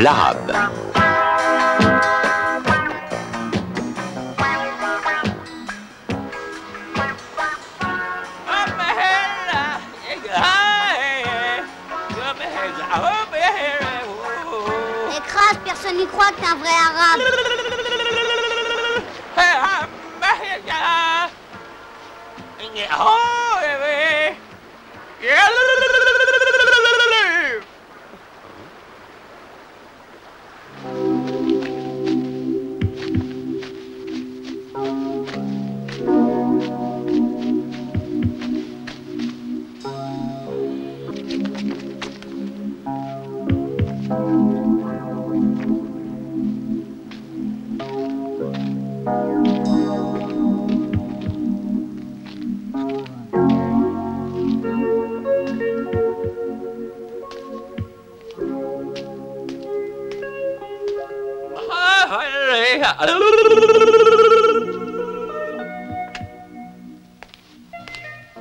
l'arabe. Écrase, personne n'y croit que t'es un vrai arabe.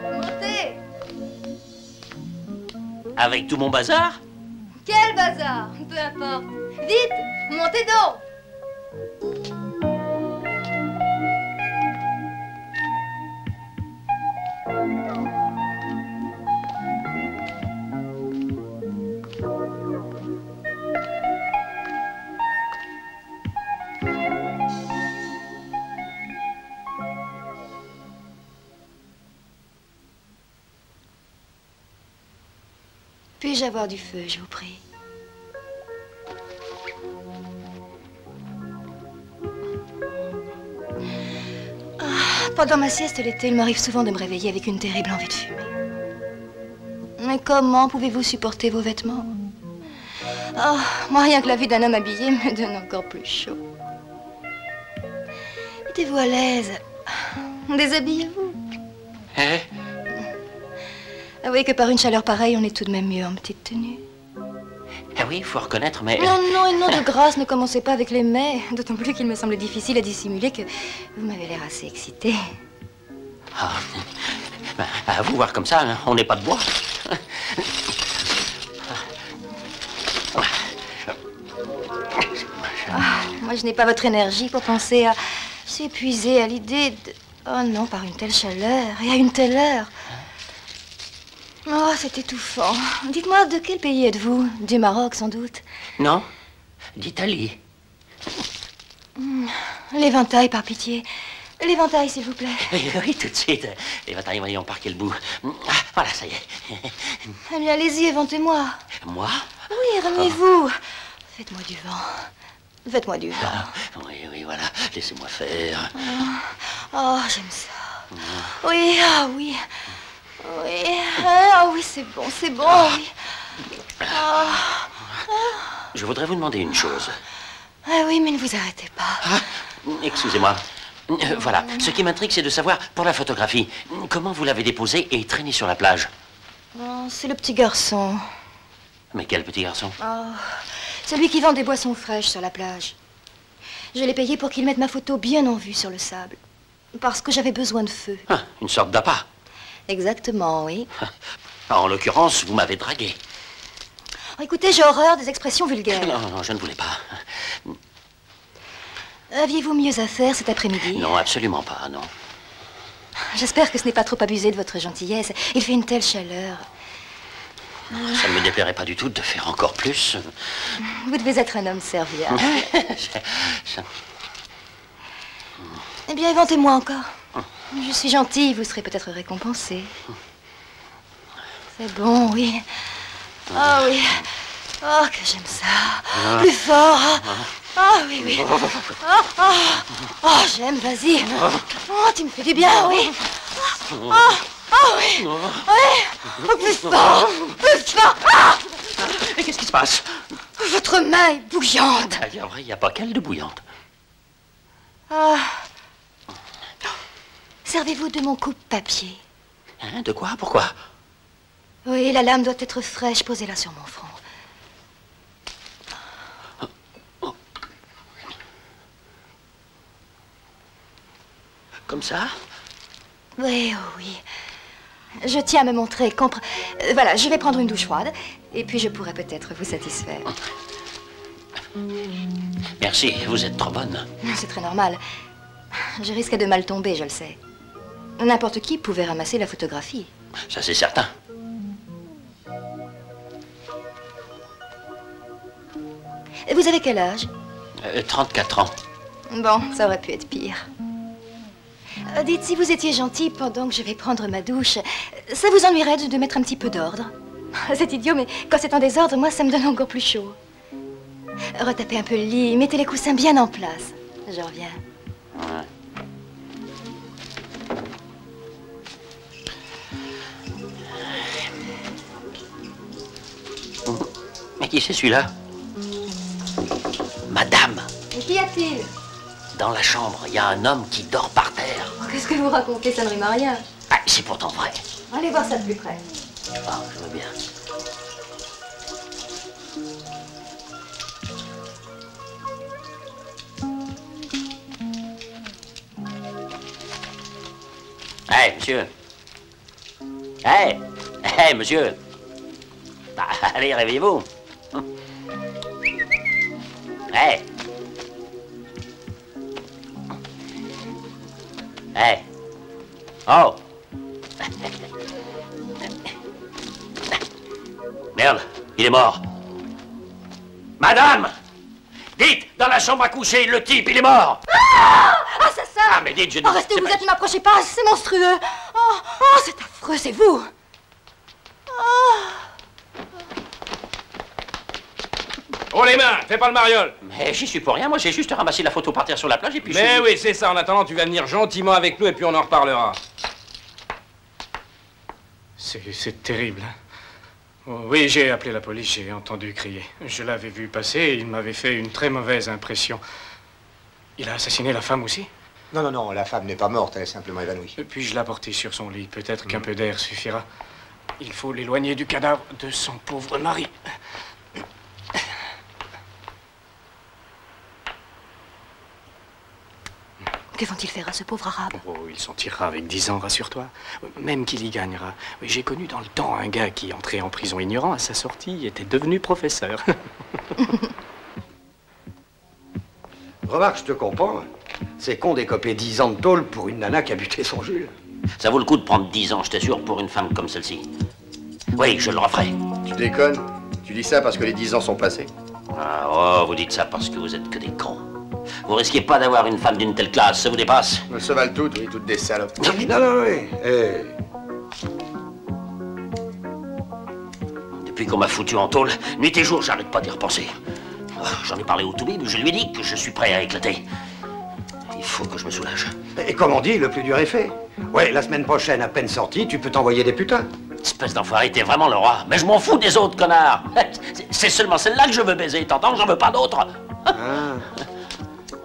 Montez. Avec tout mon bazar? Quel bazar? Peu importe. Vite, montez donc. Puis-je avoir du feu, je vous prie? Oh, pendant ma sieste l'été, il m'arrive souvent de me réveiller avec une terrible envie de fumer. Mais comment pouvez-vous supporter vos vêtements? Oh, moi, rien que la vue d'un homme habillé me donne encore plus chaud. Mettez-vous à l'aise. Déshabillez-vous. Hein? Ah oui, que par une chaleur pareille, on est tout de même mieux en petite tenue. Ah oui, faut reconnaître, mais... Non, non, et non, de grâce, ne commencez pas avec les mais. D'autant plus qu'il me semble difficile à dissimuler que vous m'avez l'air assez excité. Oh. Bah, à vous voir comme ça, hein, on n'est pas de bois. Moi, je n'ai pas votre énergie pour penser à s'épuiser à l'idée de... Oh non, par une telle chaleur et à une telle heure. Oh, c'est étouffant. Dites-moi, de quel pays êtes-vous? Du Maroc, sans doute? Non, d'Italie. L'éventail, par pitié. L'éventail, s'il vous plaît. Oui, tout de suite. L'éventail, voyons par quel bout. Voilà, ça y est. Eh bien, allez-y, éventez-moi. Moi? Oui, remuez-vous. Oh. Faites-moi du vent. Faites-moi du vent. Ah, oui, oui, voilà. Laissez-moi faire. Oh, oh, j'aime ça. Oui, ah oh, oui. Oui, ah oui, c'est bon, oui. Je voudrais vous demander une chose. Ah oui, mais ne vous arrêtez pas. Ah, excusez-moi. Voilà, ce qui m'intrigue, c'est de savoir, pour la photographie, comment vous l'avez déposée et traînée sur la plage? C'est le petit garçon. Mais quel petit garçon? Celui qui vend des boissons fraîches sur la plage. Je l'ai payé pour qu'il mette ma photo bien en vue sur le sable. Parce que j'avais besoin de feu. Ah, une sorte d'appât. Exactement, oui. En l'occurrence, vous m'avez dragué. Oh, écoutez, j'ai horreur des expressions vulgaires. Non, non, je ne voulais pas. Aviez-vous mieux à faire cet après-midi? Non, absolument pas, non. J'espère que ce n'est pas trop abusé de votre gentillesse. Il fait une telle chaleur. Ça ne me déplairait pas du tout de faire encore plus. Vous devez être un homme serviable. Eh bien, inventez-moi encore. Je suis gentille, vous serez peut-être récompensée. C'est bon, oui. Ah oui. Oh, que j'aime ça. Plus fort. Ah oui, oui. Oh, j'aime, vas-y. Oh, tu me fais du bien, oui. Oh, oui. Oui. Oh, plus fort. Plus fort. Et qu'est-ce qui se passe? Votre main est bouillante. Il n'y a pas qu'elle de bouillante. Ah. Servez-vous de mon coupe-papier. Hein, de quoi? Pourquoi? Oui, la lame doit être fraîche. Posez-la sur mon front. Oh. Oh. Comme ça? Oui, oh oui. Je tiens à me montrer. Voilà, je vais prendre une douche froide. Et puis je pourrai peut-être vous satisfaire. Merci, vous êtes trop bonne. C'est très normal. Je risquais de mal tomber, je le sais. N'importe qui pouvait ramasser la photographie. Ça, c'est certain. Vous avez quel âge? 34 ans. Bon, ça aurait pu être pire. Dites, si vous étiez gentil pendant que je vais prendre ma douche, ça vous ennuierait de mettre un petit peu d'ordre? C'est idiot, mais quand c'est en désordre, moi, ça me donne encore plus chaud. Retapez un peu le lit, mettez les coussins bien en place. Je reviens. Ouais. Mais qui c'est celui-là? Madame. Mais qu'y a-t-il? Dans la chambre, il y a un homme qui dort par terre. Oh, qu'est-ce que vous racontez, ça ne rime à rien. Ah, c'est pourtant vrai. Allez voir ça de plus près. Ah, je veux bien. Hey, monsieur. Hey, monsieur. Bah, allez, réveillez-vous. Hey. Hey. Oh. Merde, il est mort. Madame! Dites, dans la chambre à coucher, le type, il est mort. Ah! Assassin! Ah, mais dites, je... Oh, restez où vous êtes, ne m'approchez pas, c'est monstrueux. Oh, c'est affreux, c'est vous. Oh, les mains, fais pas le mariole. Mais j'y suis pour rien, moi j'ai juste ramassé la photo par terre sur la plage et puis... Mais oui, c'est ça, en attendant, tu vas venir gentiment avec nous et puis on en reparlera. C'est terrible. Oh, oui, j'ai appelé la police, j'ai entendu crier. Je l'avais vu passer et il m'avait fait une très mauvaise impression. Il a assassiné la femme aussi? Non, la femme n'est pas morte, elle est simplement évanouie. Puis-je la porter sur son lit? Peut-être qu'un peu d'air suffira. Il faut l'éloigner du cadavre de son pauvre mari. Que vont-ils faire à ce pauvre arabe? Oh, il s'en tirera avec 10 ans, rassure-toi. Même qu'il y gagnera. J'ai connu dans le temps un gars qui, entré en prison ignorant, à sa sortie, était devenu professeur. Remarque, je te comprends. C'est con d'écoper 10 ans de tôle pour une nana qui a buté son Jules. Ça vaut le coup de prendre 10 ans, je t'assure, pour une femme comme celle-ci. Oui, je le referai. Tu déconnes? Tu dis ça parce que les 10 ans sont passés? Ah, oh, vous dites ça parce que vous êtes que des cons. Vous risquez pas d'avoir une femme d'une telle classe, ça vous dépasse. Elles se valent toutes, oui, toutes des salopes. Non, oui. Hey. Depuis qu'on m'a foutu en tôle, nuit et jour, j'arrête pas d'y repenser. Oh, j'en ai parlé au Toubib, je lui ai dit que je suis prêt à éclater. Il faut que je me soulage. Et comme on dit, le plus dur est fait. Ouais, la semaine prochaine, à peine sortie, tu peux t'envoyer des putains. Espèce d'enfoiré, t'es vraiment le roi. Mais je m'en fous des autres, connard. C'est seulement celle-là que je veux baiser, t'entends? J'en veux pas d'autres. Ah.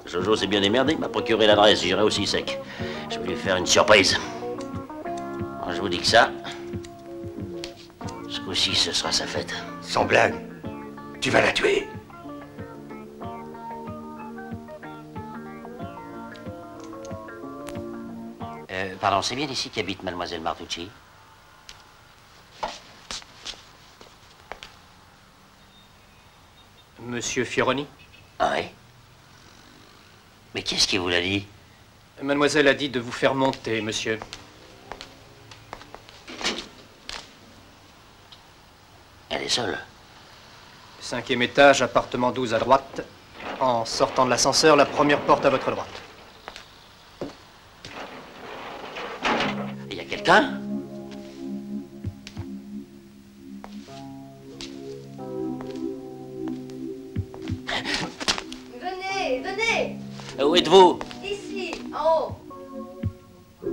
Jojo s'est bien démerdé, il m'a procuré l'adresse, j'irai aussi sec. Je vais lui faire une surprise. Quand je vous dis que ça, ce coup-ci, ce sera sa fête. Sans blague, tu vas la tuer. Pardon, c'est bien ici qu'habite mademoiselle Martucci? Monsieur Fioroni? Ah oui. Mais qu'est-ce qui vous l'a dit? Mademoiselle a dit de vous faire monter, monsieur. Elle est seule. 5e étage, appartement 12 à droite. En sortant de l'ascenseur, la première porte à votre droite. Il y a quelqu'un? Venez! Où êtes-vous? Ici, en haut.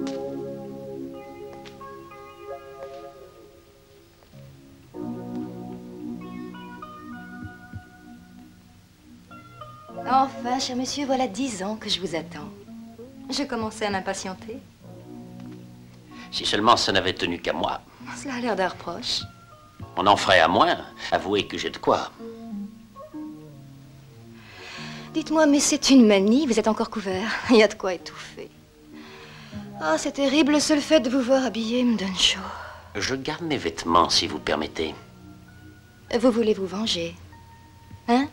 Enfin, cher monsieur, voilà 10 ans que je vous attends. Je commençais à m'impatienter. Si seulement ça n'avait tenu qu'à moi. Cela a l'air d'un reproche. On en ferait à moins. Avouez que j'ai de quoi. Dites-moi, mais c'est une manie, vous êtes encore couvert. Il y a de quoi étouffer. Ah, c'est terrible, le seul fait de vous voir habillé me donne chaud. Je garde mes vêtements, si vous permettez. Vous voulez vous venger? Hein?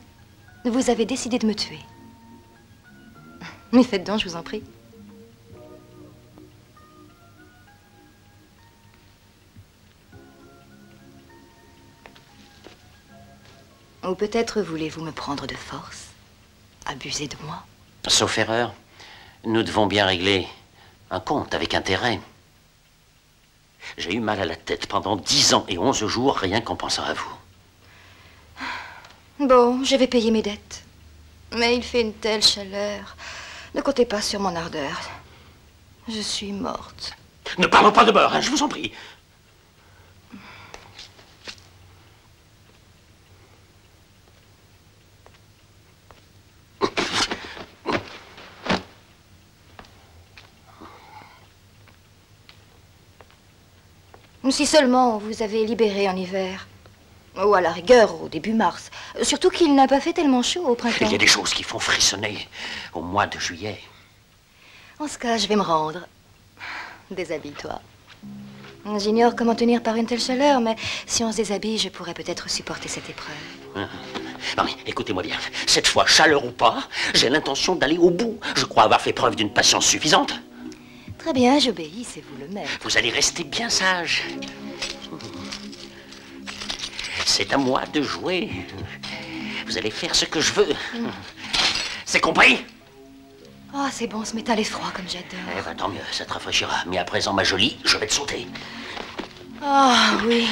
vous avez décidé de me tuer. Mais faites donc, je vous en prie. Ou peut-être voulez-vous me prendre de force, abuser de moi. Sauf erreur, nous devons bien régler un compte avec intérêt. J'ai eu mal à la tête pendant 10 ans et 11 jours, rien qu'en pensant à vous. Bon, je vais payer mes dettes. Mais il fait une telle chaleur. Ne comptez pas sur mon ardeur. Je suis morte. Ne parlons pas de beurre, hein, je vous en prie. Si seulement vous avez libéré en hiver, ou à la rigueur au début mars. Surtout qu'il n'a pas fait tellement chaud au printemps. Il y a des choses qui font frissonner au mois de juillet. En ce cas, je vais me rendre. Déshabille-toi. J'ignore comment tenir par une telle chaleur, mais si on se déshabille, je pourrais peut-être supporter cette épreuve. Non mais écoutez-moi bien, cette fois, chaleur ou pas, j'ai l'intention d'aller au bout. Je crois avoir fait preuve d'une patience suffisante. Très bien, j'obéis, c'est vous le maître. Vous allez rester bien sage. C'est à moi de jouer. Vous allez faire ce que je veux. C'est compris? Oh, c'est bon, ce métal est froid comme j'adore. Eh ben, tant mieux, ça te rafraîchira. Mais à présent, ma jolie, je vais te sauter. Oh, oui.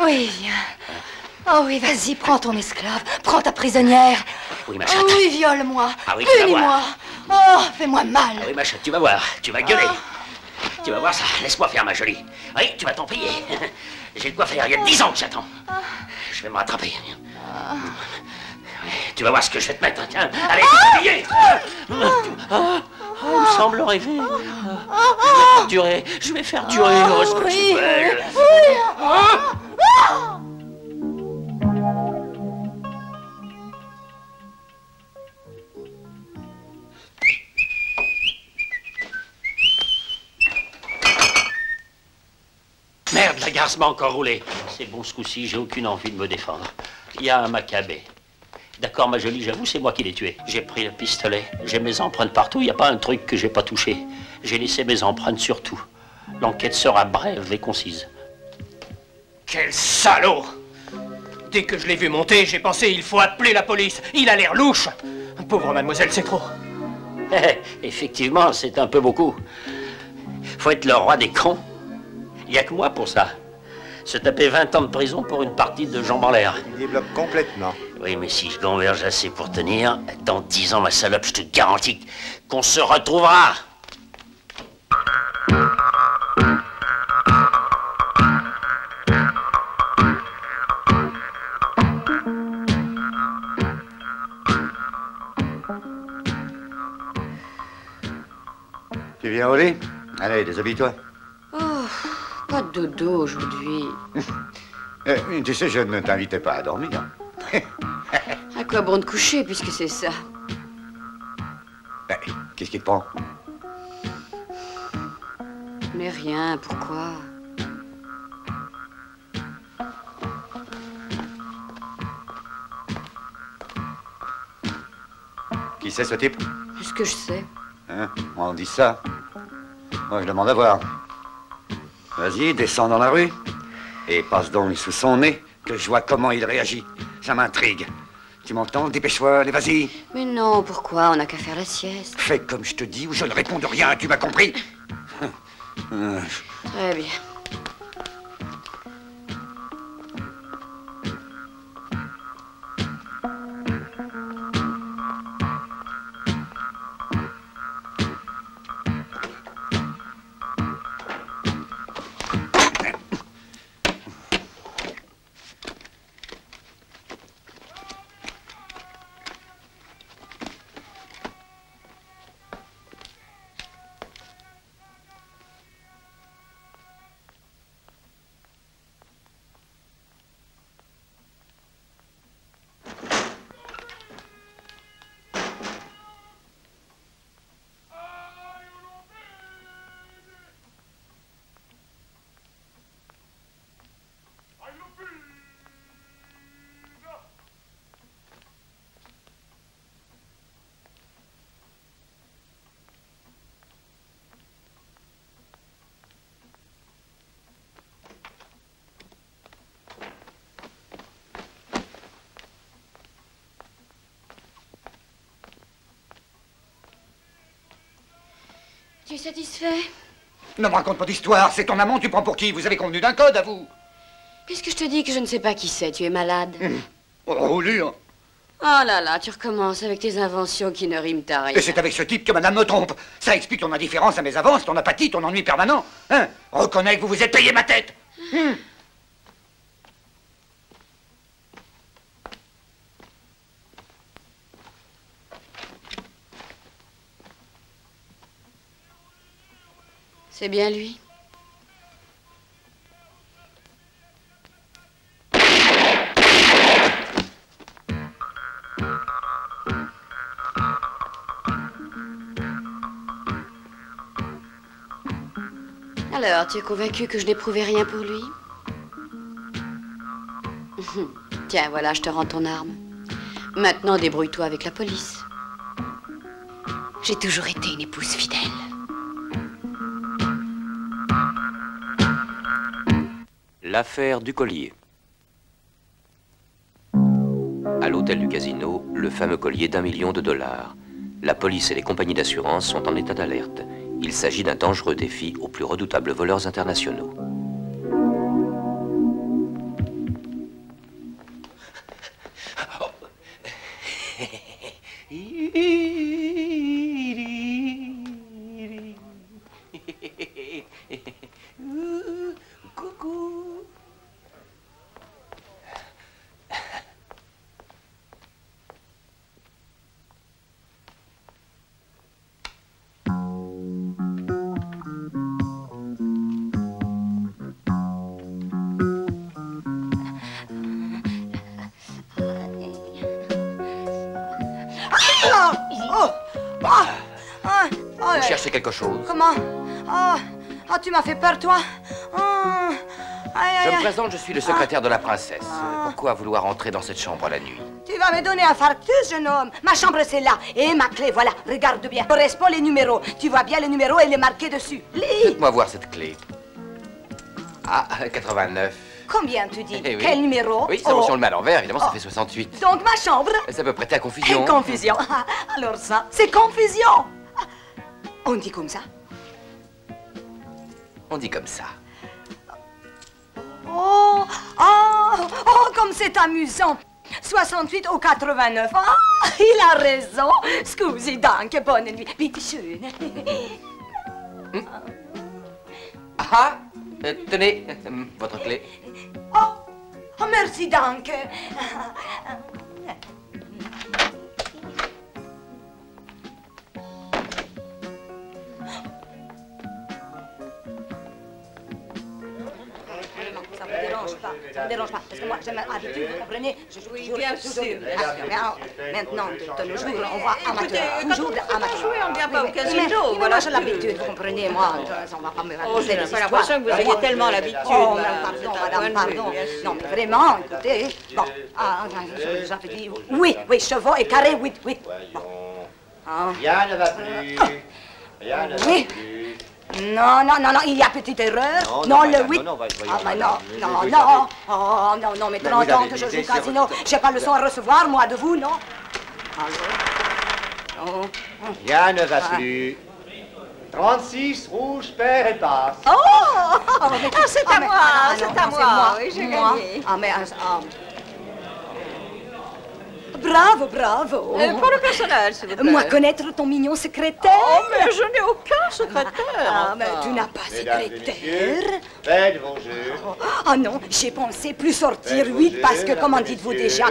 Oui, viens. Oh oui, vas-y, prends ton esclave. Prends ta prisonnière. Oui, ma chatte. Oh, oui, viole-moi. Ah oui, punis-moi. Oh, fais-moi mal. Ah oui, ma chatte, tu vas voir. Tu vas gueuler. Oh. Tu vas voir ça. Laisse-moi faire, ma jolie. Oui, tu vas t'en prier. J'ai de quoi faire. Il y a 10 ans que j'attends. Je vais me rattraper. Tu vas voir ce que je vais te mettre. Tiens, allez, t'habiller. Il me semble rêver. Je vais faire durer. Oh, ce que tu veux. Merde, la garce m'a encore roulé. C'est bon ce coup-ci, j'ai aucune envie de me défendre. Il y a un macabé. D'accord, ma jolie, j'avoue, c'est moi qui l'ai tué. J'ai pris le pistolet, j'ai mes empreintes partout, il n'y a pas un truc que j'ai pas touché. J'ai laissé mes empreintes sur tout. L'enquête sera brève et concise. Quel salaud! Dès que je l'ai vu monter, j'ai pensé, il faut appeler la police. Il a l'air louche. Pauvre mademoiselle, c'est trop. Effectivement, c'est un peu beaucoup. Faut être le roi des cons. Il n'y a que moi pour ça. Se taper 20 ans de prison pour une partie de jambes en l'air. Il développe complètement. Oui, mais si je converge assez pour tenir, dans 10 ans, ma salope, je te garantis qu'on se retrouvera. Tu viens au lit? Allez, déshabille-toi. Pas de dodo aujourd'hui. Tu sais, je ne t'invitais pas à dormir. À quoi bon te coucher, puisque c'est ça? Qu'est-ce qui te prend? Mais rien, pourquoi? Qui c'est, ce type? Est-ce que je sais? Hein? On dit ça. Moi, je demande à voir. Vas-y, descends dans la rue et passe donc sous son nez que je vois comment il réagit. Ça m'intrigue. Tu m'entends? Dépêche-toi, allez, vas-y. Mais non, pourquoi? On n'a qu'à faire la sieste. Fais comme je te dis ou je ne réponds de rien, tu m'as compris? Très bien. est satisfait. Ne me raconte pas d'histoire, c'est ton amant, tu prends pour qui? Vous avez convenu d'un code, à vous. Qu'est-ce que je te dis que je ne sais pas qui c'est? Tu es malade. Oh, lure. Oh là là, tu recommences avec tes inventions qui ne riment à rien. Et c'est avec ce type que madame me trompe. Ça explique ton indifférence à mes avances, ton apathie, ton ennui permanent. Hein? Reconnais que vous vous êtes payé ma tête. C'est bien lui. Alors, tu es convaincu que je n'éprouvais rien pour lui? Tiens, voilà, je te rends ton arme. Maintenant, débrouille-toi avec la police. J'ai toujours été une épouse fidèle. L'affaire du collier. À l'hôtel du casino, le fameux collier d'$1 million. La police et les compagnies d'assurance sont en état d'alerte. Il s'agit d'un dangereux défi aux plus redoutables voleurs internationaux. Quelque chose. Comment? Oh, tu m'as fait peur, toi. Je me présente, je suis le secrétaire de la princesse. Pourquoi vouloir entrer dans cette chambre la nuit? Tu vas me donner un fartus, jeune homme. Ma chambre, c'est là. Et ma clé, voilà. Regarde bien. Correspond les numéros. Tu vois bien les numéros et les marqués dessus. Laisse-moi voir cette clé. Ah, 89. Combien, tu dis? Oui. Quel numéro? Oui, ça si on le met à l'envers, évidemment, ça fait 68. Donc, ma chambre? Ça peut prêter à confusion. Confusion. Alors ça, c'est confusion. On dit comme ça? On dit comme ça. Oh, comme c'est amusant. 68 au 89. Oh, il a raison. Scusi donc, bonne nuit. Bitte schön. Tenez, votre clé. Oh, merci donc. Ça ne me dérange pas, parce que moi, j'ai l'habitude, vous comprenez? Je joue toujours, maintenant, de nos jours, on voit amateur, toujours amateur. On ne vient pas au casino, voilà. Moi, j'ai l'habitude, vous comprenez, moi, on ne va pas me raconter des histoires. J'ai l'impression que vous aviez tellement l'habitude. Oh, pardon, madame, pardon. Non, mais vraiment, écoutez, bon, j'avais dit, oui, chevaux et carré, oui. Rien ne va plus, rien ne va plus. Non, il y a petite erreur. Non, le 8. Non. Oh, non, mais 30 ans que je joue au casino. Je n'ai pas le son à recevoir, moi, de vous, non? Rien ne va plus. 36, rouge, paire et passe. C'est à moi. Oui, j'ai gagné. Bravo. Pour le personnage, s'il vous plaît. Moi, connaître ton mignon secrétaire. Oh, mais je n'ai aucun secrétaire. Mais tu n'as pas secrétaire. Faites vos jeux. Ah non, j'ai pensé plus sortir 8 parce que, comment dites-vous déjà,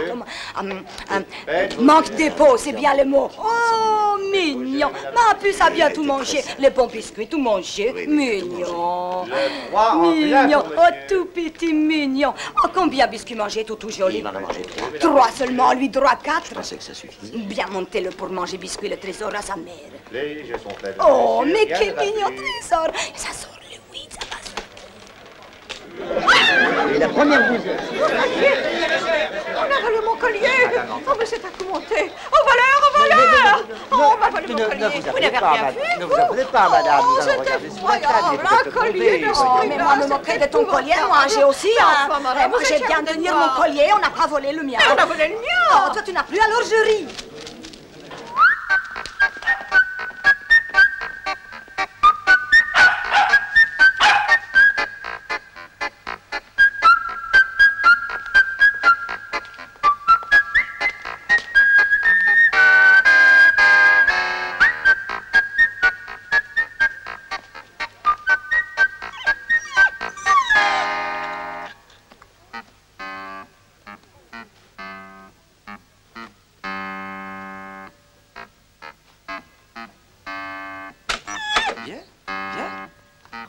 manque dépôt, c'est bien le mot. Oh, mignon. Ma puce a bien tout mangé. Les bons biscuits, tout mangé. Mignon. Mignon. Oh, tout petit mignon. Oh, combien de biscuits mangés, tout joli. 3 seulement, lui droit. 4. Je pensais que ça suffisait. Bien montez-le pour manger biscuit, le trésor à sa mère. Les jeux sont faits. Oh, mais quel mignon trésor. Et ça sort le 8, ça passe. Et la première bouse. On a volé mon collier. Oh, mais c'est à commenter. Au voleur. Oh, on m'a volé mon collier. Vous n'avez rien vu. Ne vous appelez pas, madame. Oh, c'était incroyable, un collier. Mais moi, me moquer de ton collier, moi, j'ai aussi. Moi, j'ai bien de tenir mon collier, on n'a pas volé le mien. On a volé le mien. Oh, toi, tu n'as plus, alors je ris.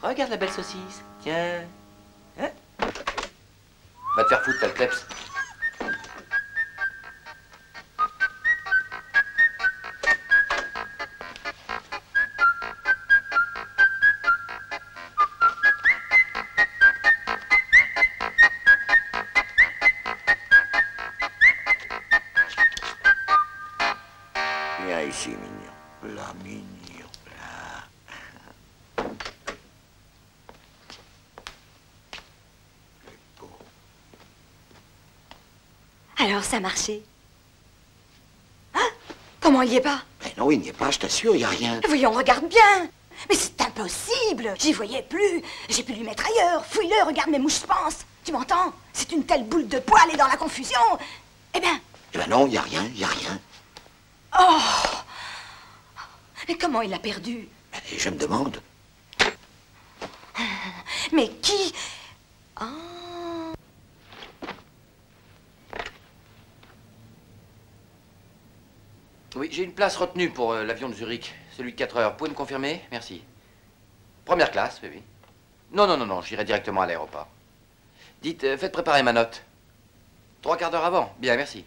Regarde la belle saucisse. Tiens. Hein? Va te faire foutre, t'as le kleps. Viens ici, mignon. La mignon. Alors, ça a marché? Hein? Comment il n'y est pas? Mais non, il n'y est pas, je t'assure, il n'y a rien. Voyons, regarde bien. Mais c'est impossible, j'y voyais plus. J'ai pu lui mettre ailleurs. Fouille-le, regarde mes mouches penses. Tu m'entends? C'est une telle boule de poils et dans la confusion. Eh bien... Eh bien non, il n'y a rien, il n'y a rien. Oh! Mais comment il l'a perdu? Et je me demande. Mais qui? Oh. Oui, j'ai une place retenue pour l'avion de Zurich, celui de 4 heures. Vous pouvez me confirmer? Merci. Première classe, oui. Non, j'irai directement à l'aéroport. Dites, faites préparer ma note. 3/4 d'heure avant. Bien, merci.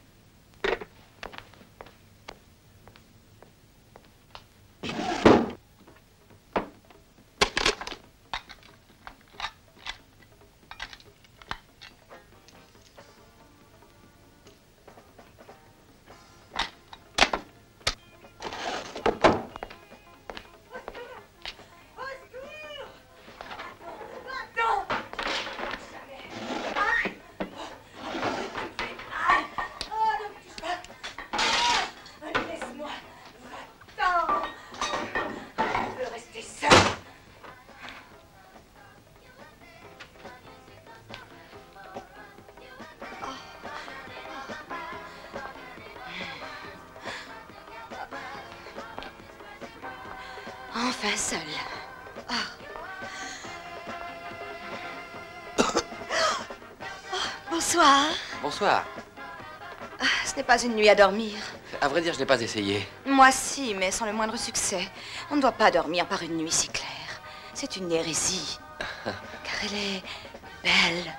Enfin seul. Oh. Oh, bonsoir. Bonsoir. Ah, ce n'est pas une nuit à dormir. À vrai dire, je n'ai pas essayé. Moi, si, mais sans le moindre succès. On ne doit pas dormir par une nuit si claire. C'est une hérésie. Car elle est belle,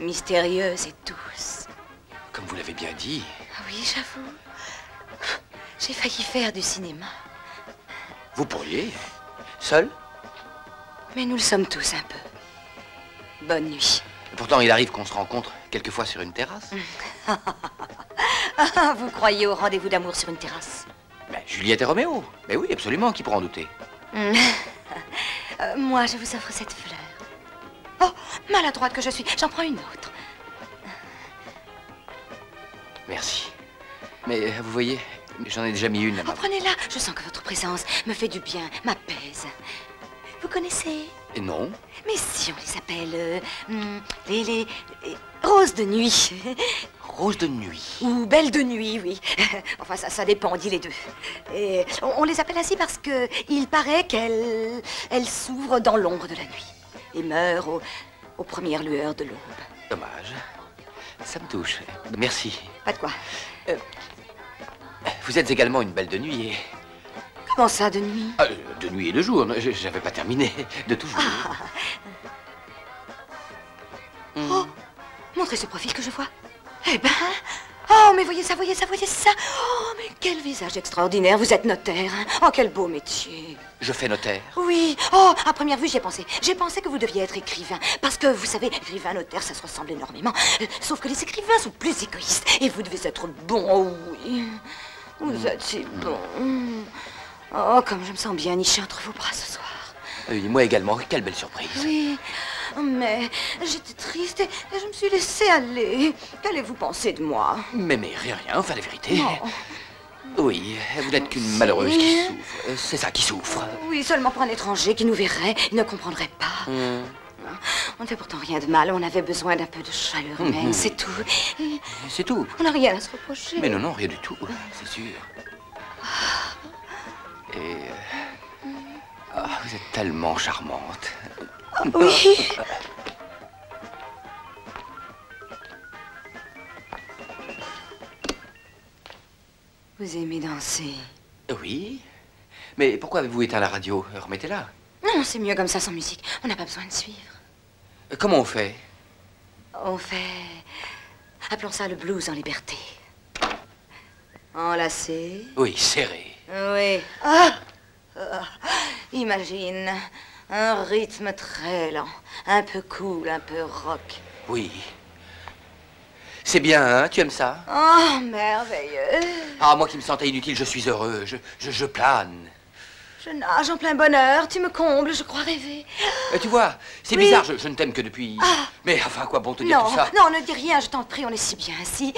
mystérieuse et douce. Comme vous l'avez bien dit. Ah oui, j'avoue. J'ai failli faire du cinéma. Vous pourriez, seul? Mais nous le sommes tous un peu. Bonne nuit. Pourtant, il arrive qu'on se rencontre quelquefois sur une terrasse. Vous croyez au rendez-vous d'amour sur une terrasse? Ben, Juliette et Roméo. Mais oui, absolument, qui pourra en douter? Moi, je vous offre cette fleur. Oh, maladroite que je suis, j'en prends une autre. Merci. Mais vous voyez... J'en ai déjà mis une là-bas. Prenez-la, je sens que votre présence me fait du bien, m'apaise. Vous connaissez? Et non. Mais si, on les appelle... les roses de nuit. Roses de nuit? Ou belles de nuit, oui. Enfin, ça dépend, dit les deux. Et on les appelle ainsi parce que il paraît qu'elles s'ouvrent dans l'ombre de la nuit. Et meurent aux premières lueurs de l'aube. Dommage. Ça me touche. Merci. Pas de quoi. Vous êtes également une belle de nuit et... Comment ça, de nuit? De nuit et de jour, j'avais pas terminé, de toujours. Ah. Oh, montrez ce profil que je vois. Eh ben, oh, mais voyez ça. Oh, mais quel visage extraordinaire, vous êtes notaire, hein? Oh, quel beau métier. Je fais notaire? Oui, oh, à première vue, j'ai pensé que vous deviez être écrivain. Parce que, vous savez, écrivain, notaire, ça se ressemble énormément. Sauf que les écrivains sont plus égoïstes. Et vous devez être bon, oh oui. Vous êtes si bon. Oh, comme je me sens bien nichée entre vos bras ce soir. Oui, moi également. Quelle belle surprise. Oui, mais j'étais triste et je me suis laissée aller. Qu'allez-vous penser de moi? Mais rien, enfin la vérité. Non. Oui, vous n'êtes qu'une malheureuse qui souffre. C'est ça, qui souffre. Oui, seulement pour un étranger qui nous verrait, il ne comprendrait pas. On ne fait pourtant rien de mal, on avait besoin d'un peu de chaleur humaine, c'est tout. C'est tout. On n'a rien à se reprocher. Mais non, rien du tout, c'est sûr. Et... Oh, vous êtes tellement charmante. Oui. Vous aimez danser? Oui. Mais pourquoi avez-vous éteint la radio? Remettez-la. Non, c'est mieux comme ça, sans musique. On n'a pas besoin de suivre. Comment on fait? On fait... Appelons ça le blues en liberté. Enlacé. Oui, serré. Oui. Ah, imagine, un rythme très lent, un peu cool, un peu rock. Oui. C'est bien, hein? Tu aimes ça? Oh, merveilleux. Ah, moi qui me sentais inutile, je suis heureux. Je plane. Je nage en plein bonheur, tu me combles, je crois rêver. Tu vois, c'est oui. Bizarre, je ne t'aime que depuis... Ah. Mais enfin, quoi bon te dire tout ça? Non, ne dis rien, je t'en prie, on est si bien ainsi.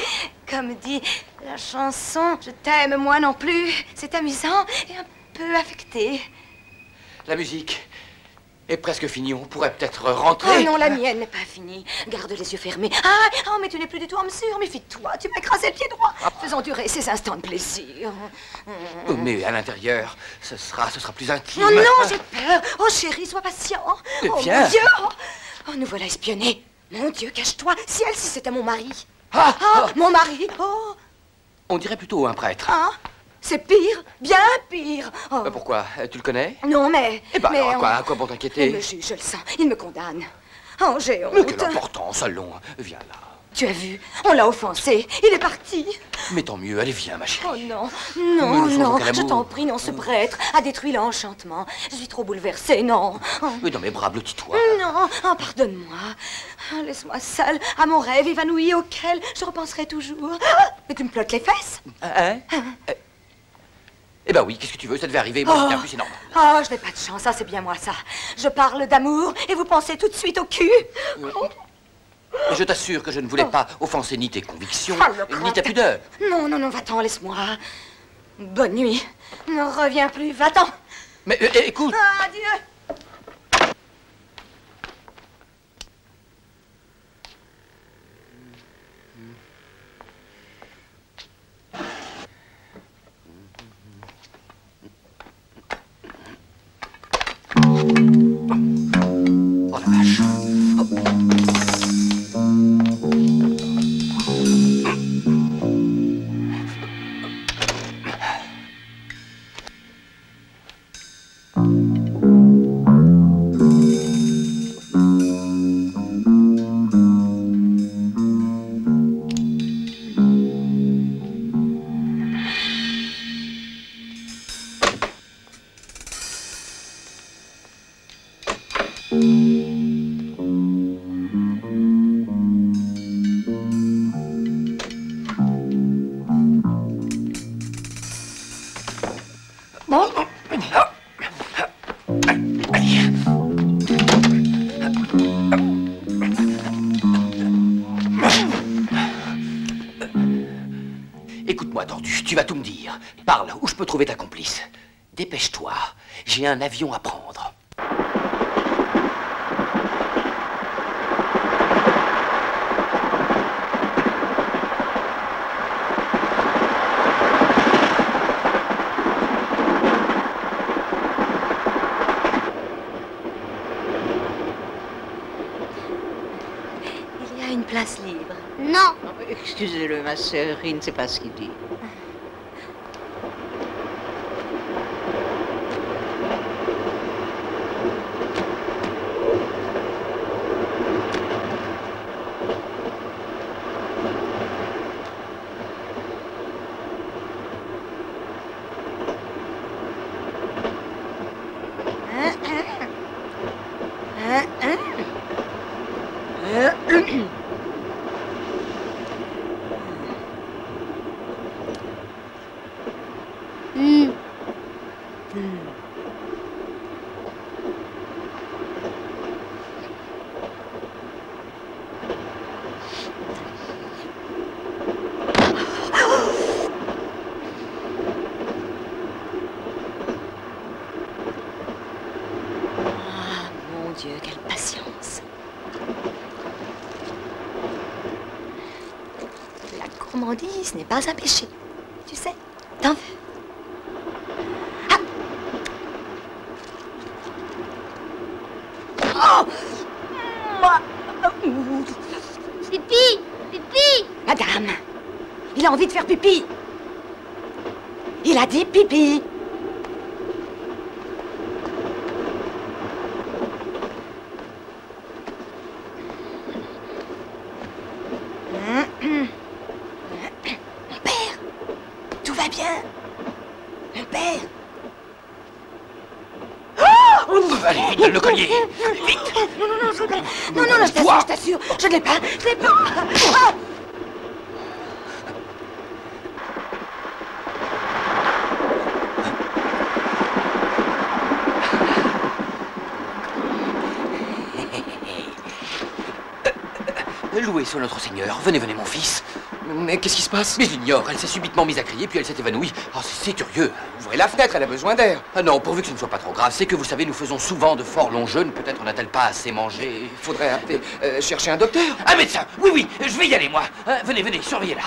Comme dit la chanson, je t'aime moi non plus. C'est amusant et un peu affecté. La musique est presque finie, on pourrait peut-être rentrer. Oh non, la mienne n'est pas finie. Garde les yeux fermés. Ah, oh, mais tu n'es plus du tout homme sûr, méfie-toi, tu m'écrases le pied droit. Ah. Faisons durer ces instants de plaisir. Mais à l'intérieur, ce sera plus intime. Oh non, j'ai peur. Oh chérie, sois patient. Oh viens. Mon Dieu. Oh, nous voilà espionnés. Mon Dieu, cache-toi. Ciel, si c'était mon mari. Ah, ah, ah. Mon mari. Oh. On dirait plutôt un prêtre. Ah. C'est pire, bien pire. Oh. Pourquoi? Tu le connais? Non, mais... Eh ben, mais alors, à quoi bon t'inquiéter? Il me juge, je le sens. Il me condamne. Oh, j'ai honte. Mais quelle importance, allons. Viens là. Tu as vu? On l'a offensé. Il est parti. Mais tant mieux. Allez, viens, ma chérie. Oh non, non, non. Je t'en prie, non. Ce prêtre a détruit l'enchantement. Je suis trop bouleversée, non. Oh. Mais dans mes bras blottis-toi. Non, oh, pardonne-moi. Oh, laisse-moi seule à mon rêve évanoui auquel je repenserai toujours. Ah, mais tu me plottes les fesses? Hein? Eh ben oui, qu'est-ce que tu veux? Ça devait arriver, moi j'étais un peu, c'est normal. Oh, je n'ai pas de chance, ça c'est bien moi ça. Je parle d'amour et vous pensez tout de suite au cul. Oh. Je t'assure que je ne voulais pas offenser ni tes convictions, ni ta pudeur. Non, non, non, va-t'en, laisse-moi. Bonne nuit. Ne reviens plus, va-t'en. Mais écoute. Adieu. Oh la vache. Parle, où je peux trouver ta complice? Dépêche-toi, j'ai un avion à prendre. Il y a une place libre. Non. Excusez-le, ma sœur, il ne sait pas ce qu'il dit. Ce n'est pas un péché, tu sais, t'en veux. Ah. Oh. Pipi, pipi. Madame, il a envie de faire pipi. Il a dit pipi. Tiens, un père. Allez, vite, donne le collier. Vite. Non, je l'ai. Non, je t'assure. Je ne l'ai pas. Je l'ai pas. Ah. Loué soit notre Seigneur. Venez, mon fils. Mais qu'est-ce qui se passe? Mais j'ignore. Elle s'est subitement mise à crier, puis elle s'est évanouie. Oh, c'est curieux. Ouvrez la fenêtre, elle a besoin d'air. Ah non, pourvu que ce ne soit pas trop grave. C'est que, vous savez, nous faisons souvent de fort longs jeûnes. Peut-être n'a-t-elle pas assez mangé. Il faudrait chercher un docteur. Un médecin. Oui, je vais y aller, moi. Venez, surveillez-la.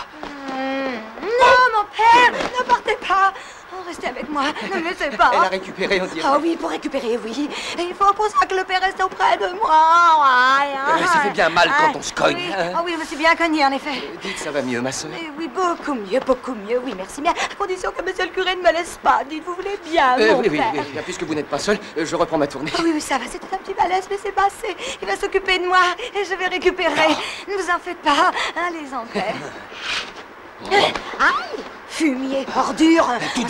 Non, mon père, ne partez pas. Restez avec moi, ne me laissez pas. Elle a récupéré, on dirait. Ah oui, pour récupérer, oui. Et il faut pour ça que le père reste auprès de moi. Ça fait bien mal quand on se cogne. Oui. Oui, je me suis bien cognée, en effet. Dites, ça va mieux, ma soeur. Oui, beaucoup mieux. Oui, merci bien. À condition que monsieur le curé ne me laisse pas. Dites, vous voulez bien, mon père. Puisque vous n'êtes pas seul, je reprends ma tournée. Oui, ça va. C'était un petit malaise, mais c'est passé. Il va s'occuper de moi et je vais récupérer. Oh. Ne vous en faites pas, les enfants. Aïe! Fumier, ordure,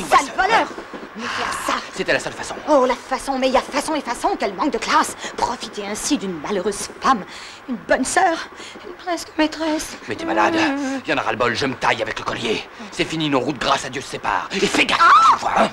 sale voleur! Mais faire ça! C'était la seule façon. Oh, la façon, mais il y a façon et façon, quel manque de classe! Profiter ainsi d'une malheureuse femme, une bonne sœur, une presque maîtresse. Mais t'es malade, il y en a ras-le-bol, je me taille avec le collier. C'est fini, nos routes grâce à Dieu se séparent. Et fais gaffe, tu vois, hein!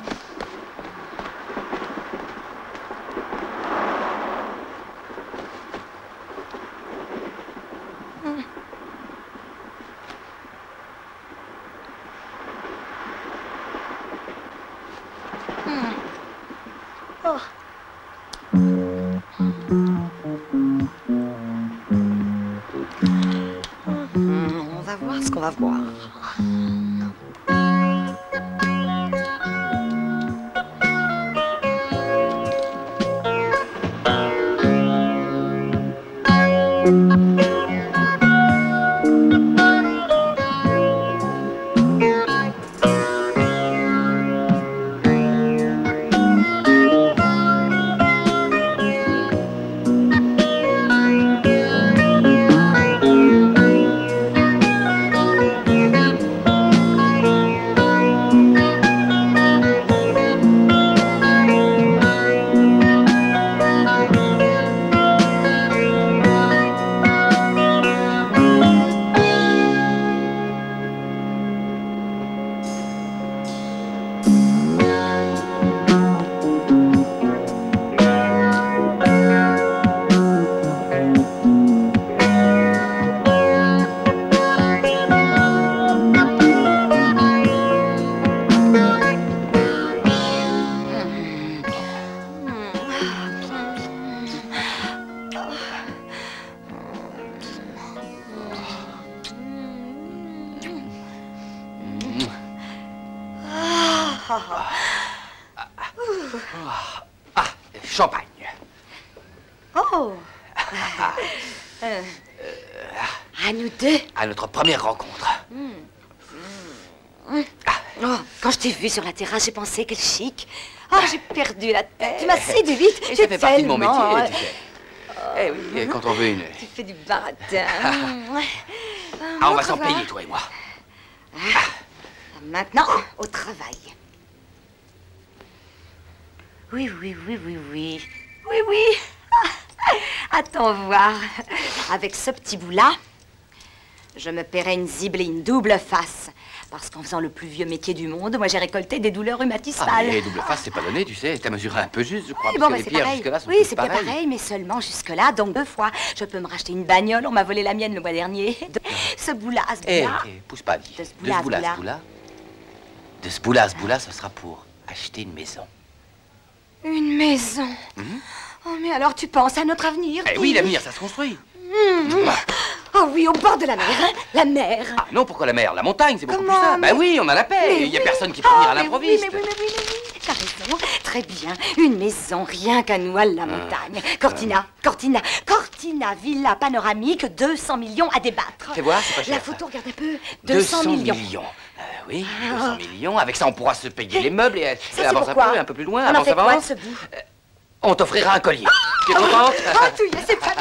Première rencontre. Quand je t'ai vue sur la terrasse, j'ai pensé quel chic. J'ai perdu la tête. Tu m'as séduite. Ça fait partie de mon métier. Oui, quand on veut une. Tu fais du baratin. On va s'en payer, toi et moi. Maintenant, au travail. Oui. Attends voir. Avec ce petit bout-là. Je me paierai une zible et une double face. Parce qu'en faisant le plus vieux métier du monde, moi j'ai récolté des douleurs rhumatismales. Mais double face, c'est pas donné, tu sais. T'as mesuré un peu juste, je crois. Parce que les pierres jusque-là sont toutes pareilles. Oui, c'est bien pareil, mais seulement jusque-là, donc 2 fois. Je peux me racheter une bagnole, on m'a volé la mienne le mois dernier. Ce bout-là, ce bout-là. Pousse pas, dis. De ce bout-là, ce bout-là. De ce bout-là, ce bout-là, ce sera pour acheter une maison. Une maison? Oh, mais alors tu penses à notre avenir? Oui, l'avenir, ça se construit. Oh oui, au bord de la mer, hein? La mer. Ah non, pourquoi la mer? La montagne, c'est beaucoup plus simple. Mais... oui, on a la paix, il n'y a personne qui peut venir à l'improviste. Oui, t'as raison. Très bien, une maison, rien qu'à nous, à la montagne. Cortina, villa panoramique, 200 millions à débattre. Fais voir, c'est pas cher. La photo, regarde un peu, 200 millions. Oui, 200 millions, avec ça on pourra se payer les meubles et avance un peu plus loin. On en fait quoi de ce bout? On t'offrira un collier. T'es contente? Tu y es, c'est pas...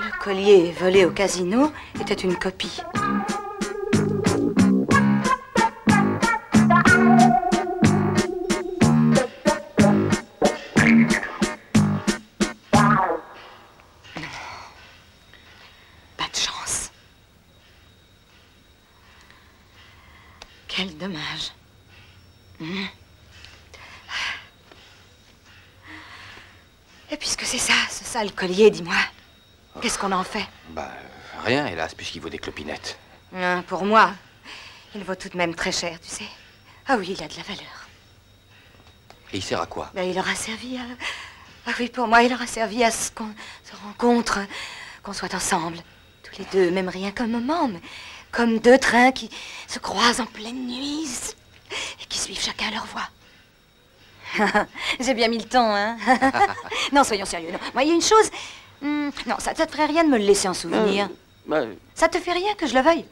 Le collier volé au casino était une copie. Pas de chance. Quel dommage. Et puisque c'est ça, ce sale collier, dis-moi, qu'est-ce qu'on en fait? Bah, rien, hélas, puisqu'il vaut des clopinettes. Pour moi, il vaut tout de même très cher, tu sais. Ah oui, il a de la valeur. Et il sert à quoi? Ben, il aura servi à... Ah oui, pour moi, il aura servi à ce qu'on se rencontre, qu'on soit ensemble. Tous les deux, même rien qu'un moment, mais comme deux trains qui se croisent en pleine nuit et qui suivent chacun leur voie. J'ai bien mis le temps, hein. Non, soyons sérieux, non. Moi, il y a une chose... non, ça te ferait rien de me le laisser en souvenir. Ça te fait rien que je le veuille?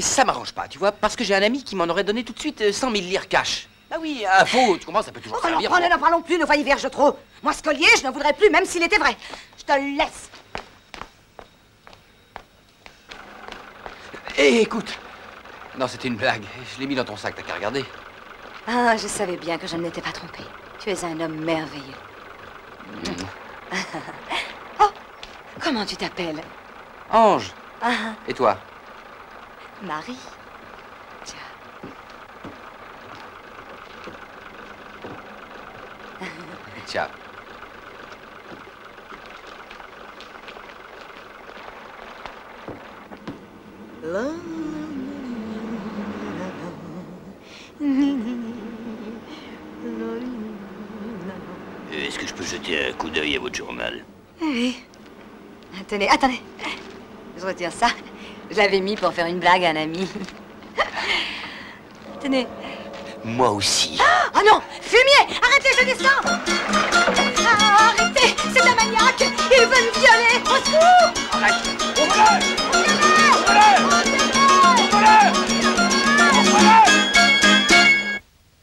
Ça m'arrange pas, tu vois, parce que j'ai un ami qui m'en aurait donné tout de suite 100 000 livres cash. Ah oui, à faux, tu comprends, ça peut toujours servir. Oh, n'en parlons plus, ne voyez vierge trop. Moi, ce collier, je n'en voudrais plus, même s'il était vrai. Je te le laisse. Hé, écoute. Non, c'était une blague. Je l'ai mis dans ton sac, t'as qu'à regarder. Ah, je savais bien que je ne m'étais pas trompée. Tu es un homme merveilleux. Oh, comment tu t'appelles? Ange. Et toi? Marie. Tiens. Tiens. Est-ce que je peux jeter un coup d'œil à votre journal? Oui. Tenez, attendez. Je retire ça. Je l'avais mis pour faire une blague à un ami. Tenez. Moi aussi. Oh non! Fumier! Arrêtez, je descends! Ah, arrêtez! C'est un maniaque! Il veut me violer! Au secours! Arrête! On voleur! On voleur! On voleur! On voleur!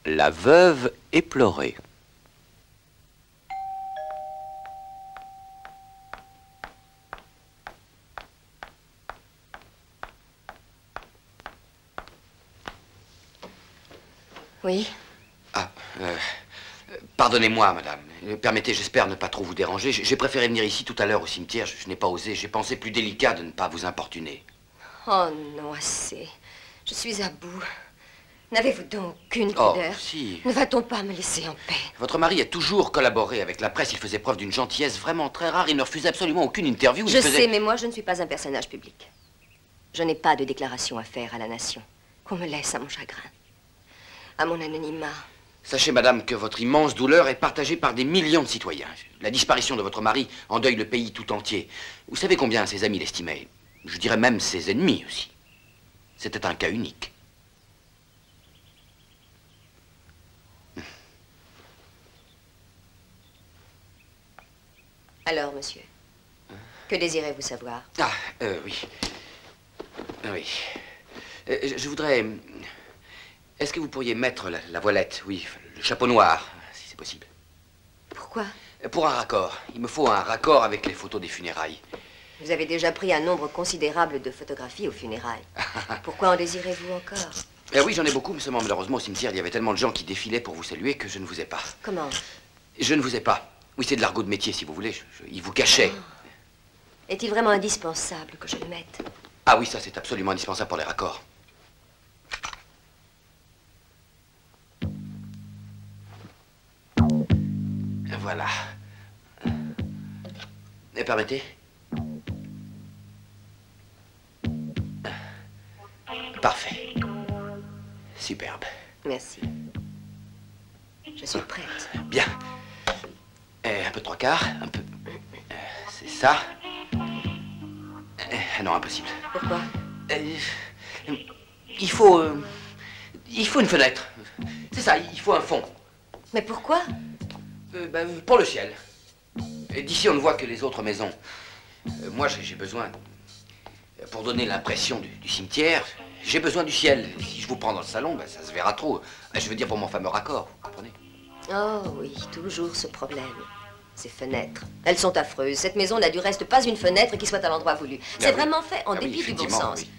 La veuve éplorée. Oui. Ah, pardonnez-moi, madame. Permettez, j'espère ne pas trop vous déranger. J'ai préféré venir ici tout à l'heure au cimetière. Je n'ai pas osé. J'ai pensé plus délicat de ne pas vous importuner. Oh non, assez. Je suis à bout. N'avez-vous donc aucune pudeur? Oh, si. Ne va-t-on pas me laisser en paix? Votre mari a toujours collaboré avec la presse. Il faisait preuve d'une gentillesse vraiment très rare. Il ne refusait absolument aucune interview. Je sais, mais moi, je ne suis pas un personnage public. Je n'ai pas de déclaration à faire à la nation. Qu'on me laisse à mon chagrin. À mon anonymat. Sachez, madame, que votre immense douleur est partagée par des millions de citoyens. La disparition de votre mari endeuille le pays tout entier. Vous savez combien ses amis l'estimaient. Je dirais même ses ennemis aussi. C'était un cas unique. Alors, monsieur, que désirez-vous savoir? Ah, oui. Oui. Je voudrais... Est-ce que vous pourriez mettre la voilette, oui, le chapeau noir, si c'est possible? Pourquoi? Pour un raccord. Il me faut un raccord avec les photos des funérailles. Vous avez déjà pris un nombre considérable de photographies aux funérailles. Pourquoi en désirez-vous encore? Oui, j'en ai beaucoup, mais seulement malheureusement au cimetière, il y avait tellement de gens qui défilaient pour vous saluer que je ne vous ai pas. Comment? Je ne vous ai pas. Oui, c'est de l'argot de métier, si vous voulez. Il vous cachait. Oh. Est-il vraiment indispensable que je le mette? Ah oui, ça, c'est absolument indispensable pour les raccords. Voilà. Et permettez. Parfait. Superbe. Merci. Je suis prête. Bien. Un peu trois quarts, un peu... c'est ça. Non, impossible. Pourquoi? Il faut une fenêtre. C'est ça, il faut un fond. Mais pourquoi? Pour le ciel. D'ici, on ne voit que les autres maisons. Moi, j'ai besoin, pour donner l'impression du cimetière, j'ai besoin du ciel. Si je vous prends dans le salon, ça se verra trop. Je veux dire pour mon fameux raccord, vous comprenez? Oh oui, toujours ce problème. Ces fenêtres, elles sont affreuses. Cette maison n'a du reste pas une fenêtre qui soit à l'endroit voulu. C'est vraiment fait en dépit du bon sens. Oui.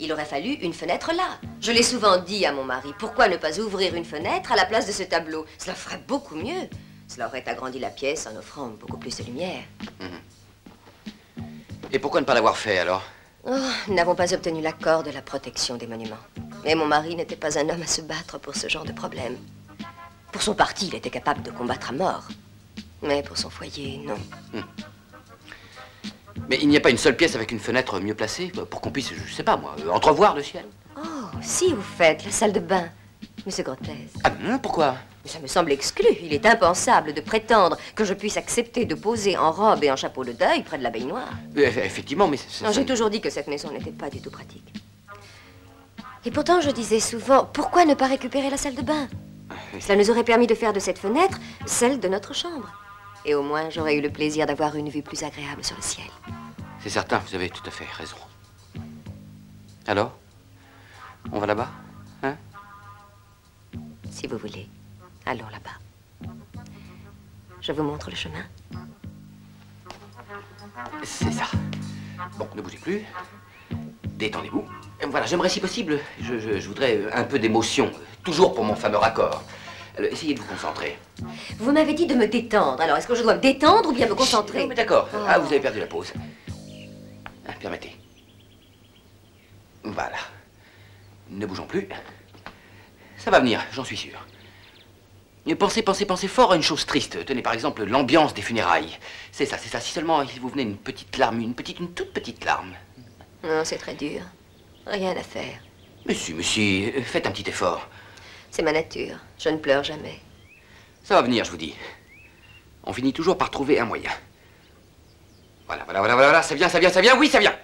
Il aurait fallu une fenêtre là. Je l'ai souvent dit à mon mari, pourquoi ne pas ouvrir une fenêtre à la place de ce tableau? Cela ferait beaucoup mieux. Cela aurait agrandi la pièce en offrant beaucoup plus de lumière. Mmh. Et pourquoi ne pas l'avoir fait alors? Oh, nous n'avons pas obtenu l'accord de la protection des monuments. Mais mon mari n'était pas un homme à se battre pour ce genre de problème. Pour son parti, il était capable de combattre à mort. Mais pour son foyer, non. Mmh. Mais il n'y a pas une seule pièce avec une fenêtre mieux placée pour qu'on puisse, je sais pas moi, entrevoir le ciel? Oh, si vous faites, la salle de bain, monsieur Grotez. Ah non, pourquoi? Ça me semble exclu. Il est impensable de prétendre que je puisse accepter de poser en robe et en chapeau de deuil près de la baignoire. Effectivement, mais... Non, j'ai toujours dit que cette maison n'était pas du tout pratique. Et pourtant, je disais souvent, pourquoi ne pas récupérer la salle de bain? Cela nous aurait permis de faire de cette fenêtre celle de notre chambre. Et au moins, j'aurais eu le plaisir d'avoir une vue plus agréable sur le ciel. C'est certain, vous avez tout à fait raison. Alors? On va là-bas? Hein? Si vous voulez, allons là-bas. Je vous montre le chemin. C'est ça. Bon, ne bougez plus. Détendez-vous. Voilà, j'aimerais si possible, je voudrais un peu d'émotion, toujours pour mon fameux raccord. Alors, essayez de vous concentrer. Vous m'avez dit de me détendre. Alors, est-ce que je dois me détendre ou bien me concentrer? Non, mais d'accord. Oh. Ah, vous avez perdu la pause. Ah, permettez. Voilà. Ne bougeons plus. Ça va venir, j'en suis sûr. Mais pensez fort à une chose triste. Tenez, par exemple, l'ambiance des funérailles. C'est ça, c'est ça. Si seulement il vous venait une petite larme, une toute petite larme. Non, c'est très dur. Rien à faire. Mais si, faites un petit effort. C'est ma nature. Je ne pleure jamais. Ça va venir, je vous dis. On finit toujours par trouver un moyen. Voilà. Ça vient. Oui, ça vient.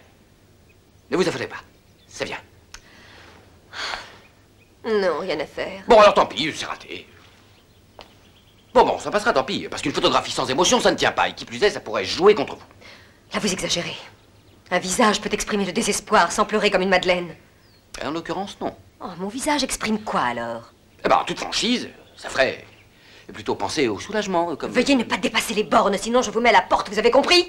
Ne vous affolez pas. Ça vient. Non, rien à faire. Bon, alors tant pis, c'est raté. Bon, ça passera, tant pis. Parce qu'une photographie sans émotion, ça ne tient pas. Et qui plus est, ça pourrait jouer contre vous. Là, vous exagérez. Un visage peut exprimer le désespoir sans pleurer comme une madeleine. En l'occurrence, non. Oh, mon visage exprime quoi, alors? Eh ben, en toute franchise, ça ferait plutôt penser au soulagement, comme... Veuillez ne pas dépasser les bornes, sinon je vous mets à la porte, vous avez compris?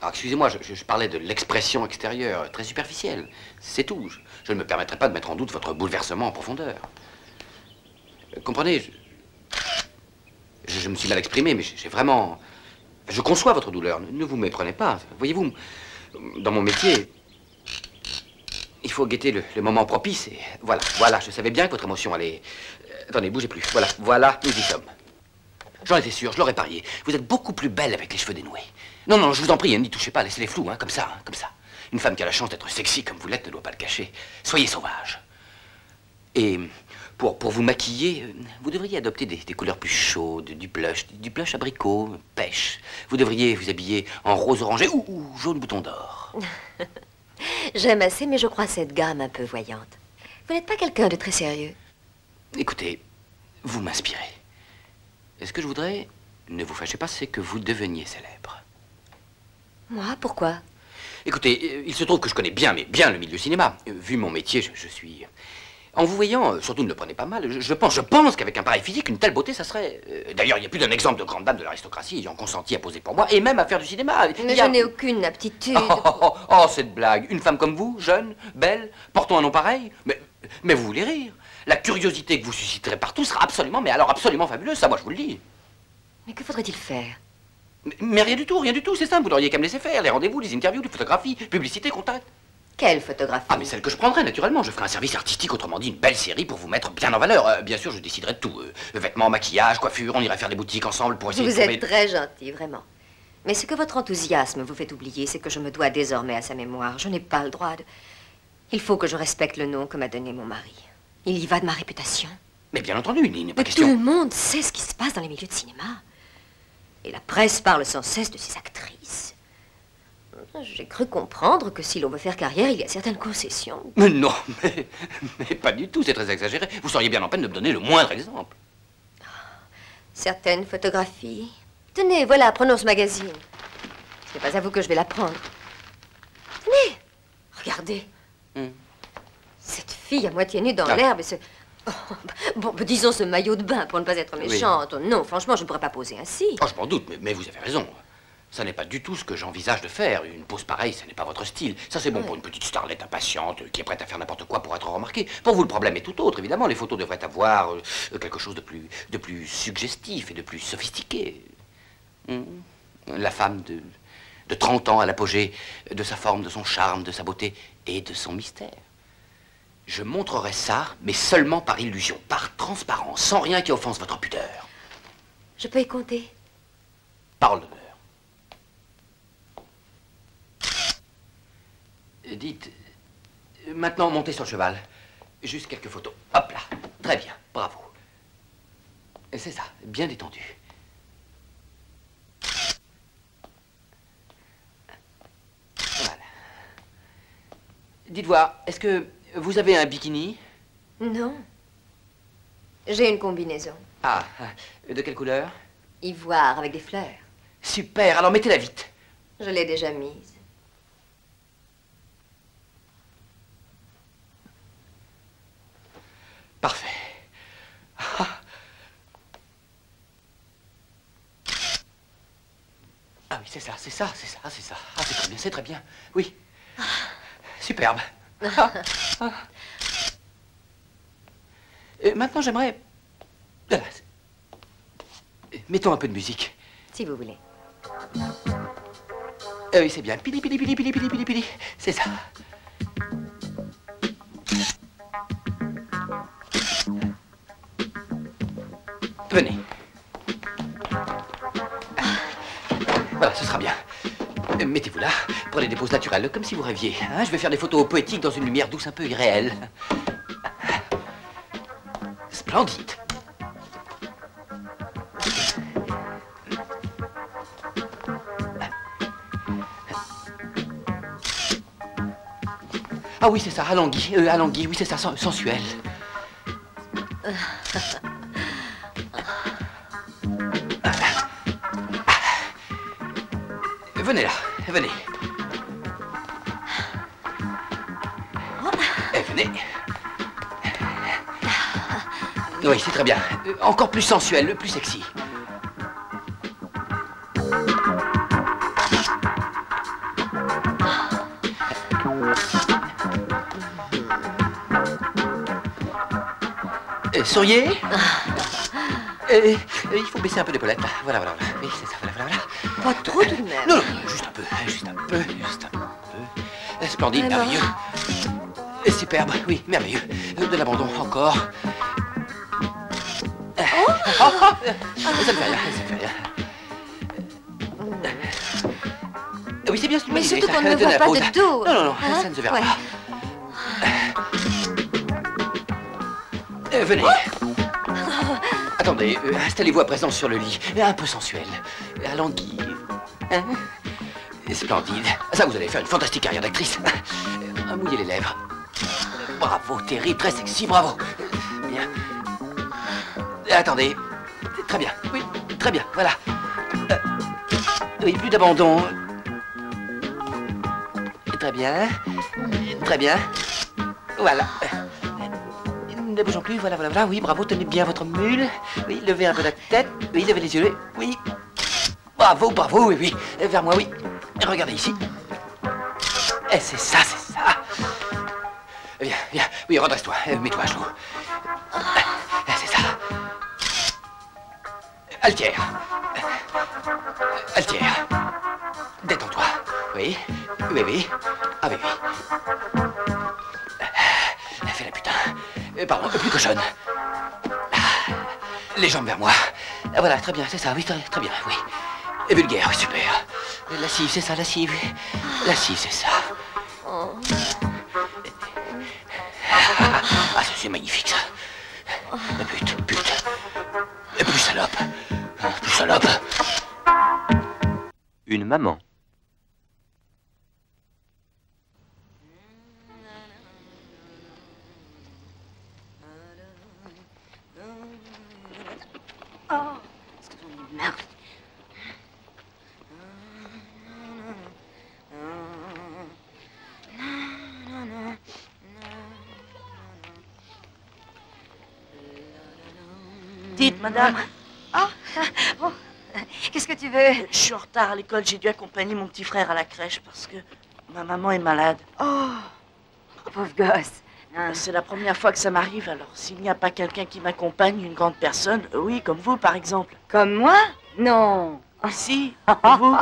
Alors, excusez-moi, je parlais de l'expression extérieure, très superficielle. C'est tout. Je ne me permettrai pas de mettre en doute votre bouleversement en profondeur. Comprenez, je me suis mal exprimé, mais j'ai vraiment... Je conçois votre douleur, ne vous méprenez pas. Voyez-vous, dans mon métier... Il faut guetter le moment propice et voilà, je savais bien que votre émotion allait... Attendez, bougez plus, voilà, nous y sommes. J'en étais sûr, je l'aurais parié. Vous êtes beaucoup plus belle avec les cheveux dénoués. Non, je vous en prie, n'y touchez pas, laissez-les flous, hein, comme ça. Une femme qui a la chance d'être sexy comme vous l'êtes ne doit pas le cacher. Soyez sauvage. Et pour vous maquiller, vous devriez adopter des couleurs plus chaudes, du blush abricot, pêche. Vous devriez vous habiller en rose orangé ou jaune bouton d'or. J'aime assez, mais je crois cette gamme un peu voyante. Vous n'êtes pas quelqu'un de très sérieux. Écoutez, vous m'inspirez. Et ce que je voudrais, ne vous fâchez pas, c'est que vous deveniez célèbre. Moi, pourquoi? Écoutez, il se trouve que je connais bien, mais bien le milieu cinéma. Vu mon métier, je suis... En vous voyant, surtout ne le prenez pas mal, je pense qu'avec un pareil physique, une telle beauté, ça serait... D'ailleurs, il y a plus d'un exemple de grande dame de l'aristocratie ayant consenti à poser pour moi, et même à faire du cinéma. Mais je n'ai aucune aptitude. Oh, cette blague. Une femme comme vous, jeune, belle, portant un nom pareil. Mais vous voulez rire. La curiosité que vous susciterez partout sera absolument, mais alors absolument fabuleuse, ça, moi, je vous le dis. Mais que faudrait-il faire? Mais rien du tout, c'est simple, vous n'auriez qu'à me laisser faire. Les rendez-vous, les interviews, les photographies, publicité, contacts. Quelle photographie? Ah, mais celle que je prendrai, naturellement. Je ferai un service artistique, autrement dit, une belle série pour vous mettre bien en valeur. Bien sûr, je déciderai de tout. Vêtements, maquillage, coiffure, on irait faire des boutiques ensemble pour essayer de... Vous êtes très gentil, vraiment. Mais ce que votre enthousiasme vous fait oublier, c'est que je me dois désormais à sa mémoire. Je n'ai pas le droit de... Il faut que je respecte le nom que m'a donné mon mari. Il y va de ma réputation. Mais bien entendu, il n'est pas question... Tout le monde sait ce qui se passe dans les milieux de cinéma. Et la presse parle sans cesse de ses actrices. J'ai cru comprendre que si l'on veut faire carrière, il y a certaines concessions. Mais non, mais pas du tout, c'est très exagéré. Vous seriez bien en peine de me donner le moindre exemple. Oh, certaines photographies. Tenez, voilà, prenons ce magazine. Ce n'est pas à vous que je vais la prendre. Tenez, regardez. Cette fille à moitié nue dans l'herbe et ce... Bon, disons ce maillot de bain pour ne pas être méchante. Oui. Non, franchement, je ne pourrais pas poser ainsi. Oh, je m'en doute, mais vous avez raison. Ça n'est pas du tout ce que j'envisage de faire. Une pose pareille, ce n'est pas votre style. Ça, c'est bon pour une petite starlette impatiente qui est prête à faire n'importe quoi pour être remarquée. Pour vous, le problème est tout autre, évidemment. Les photos devraient avoir quelque chose de plus suggestif et de plus sophistiqué. Mmh. La femme de 30 ans à l'apogée de sa forme, de son charme, de sa beauté et de son mystère. Je montrerai ça, mais seulement par illusion, par transparence, sans rien qui offense votre pudeur. Je peux y compter? Parole d'honneur. Dites, maintenant montez sur le cheval. Juste quelques photos. Hop là. Très bien, bravo. C'est ça, bien détendu. Voilà. Dites voir, est-ce que vous avez un bikini? Non. J'ai une combinaison. Ah, de quelle couleur? Ivoire, avec des fleurs. Super, alors mettez-la vite. Je l'ai déjà mise. Parfait. Ah. Ah oui, c'est ça. Ah, c'est très bien. Oui. Ah. Superbe. Ah. Ah. Maintenant, j'aimerais... Voilà. Mettons un peu de musique. Si vous voulez. Oui, c'est bien. Pili, pili, pili, pili, pili, pili, pili. C'est ça. Venez. Voilà, ce sera bien. Mettez-vous là, prenez des poses naturelles, comme si vous rêviez. Hein, je vais faire des photos poétiques dans une lumière douce, un peu irréelle. Splendide. Ah oui, c'est ça, alangui, oui, c'est ça, sensuel. Venez là, venez. Et venez. Oui, c'est très bien. Encore plus sensuel, le plus sexy. Souriez. Il faut baisser un peu l'épaulette. Voilà. Oui, c'est ça, voilà. Pas trop tout de même. Non, juste un peu. Splendide, alors... merveilleux. Superbe, oui, merveilleux. De l'abandon, encore. Ça ne fait rien. Oui, c'est bien ce que tu m'as dit. Mais surtout qu'on ne voit pas de dos. Non, hein? Ça ne se verra pas. Venez. Attendez, installez-vous à présent sur le lit. Un peu sensuel. À l'anguille. Hein? Splendide. Ça, vous allez faire une fantastique carrière d'actrice. Mouillez les lèvres. Bravo, terrible, très sexy, bravo. Bien. Attendez. Très bien, oui, très bien, voilà. Oui, plus d'abandon. Très bien. Voilà. Ne bougeons plus, voilà, oui, bravo, tenez bien votre mule, oui, levez un peu la tête, oui, levez les yeux, oui, bravo, oui, vers moi, oui, regardez ici, et c'est ça, viens, oui, redresse-toi, mets-toi à genoux, c'est ça, altière, détends-toi, oui, ah oui, fais la putain. Pardon, plus cochonne. Les jambes vers moi. Voilà, très bien, c'est ça, oui, très bien, oui. Et vulgaire, oui, super. Lascive, c'est ça, lascive. Lascive, c'est ça. Ah, ça, c'est magnifique, ça. Pute. Et plus salope. Une maman. Dites, madame. Oh, bon. Qu'est-ce que tu veux? Je suis en retard à l'école. J'ai dû accompagner mon petit frère à la crèche parce que ma maman est malade. Oh, pauvre gosse. C'est la première fois que ça m'arrive, alors s'il n'y a pas quelqu'un qui m'accompagne, une grande personne, oui, comme vous, par exemple. Comme moi? Non. Si, vous?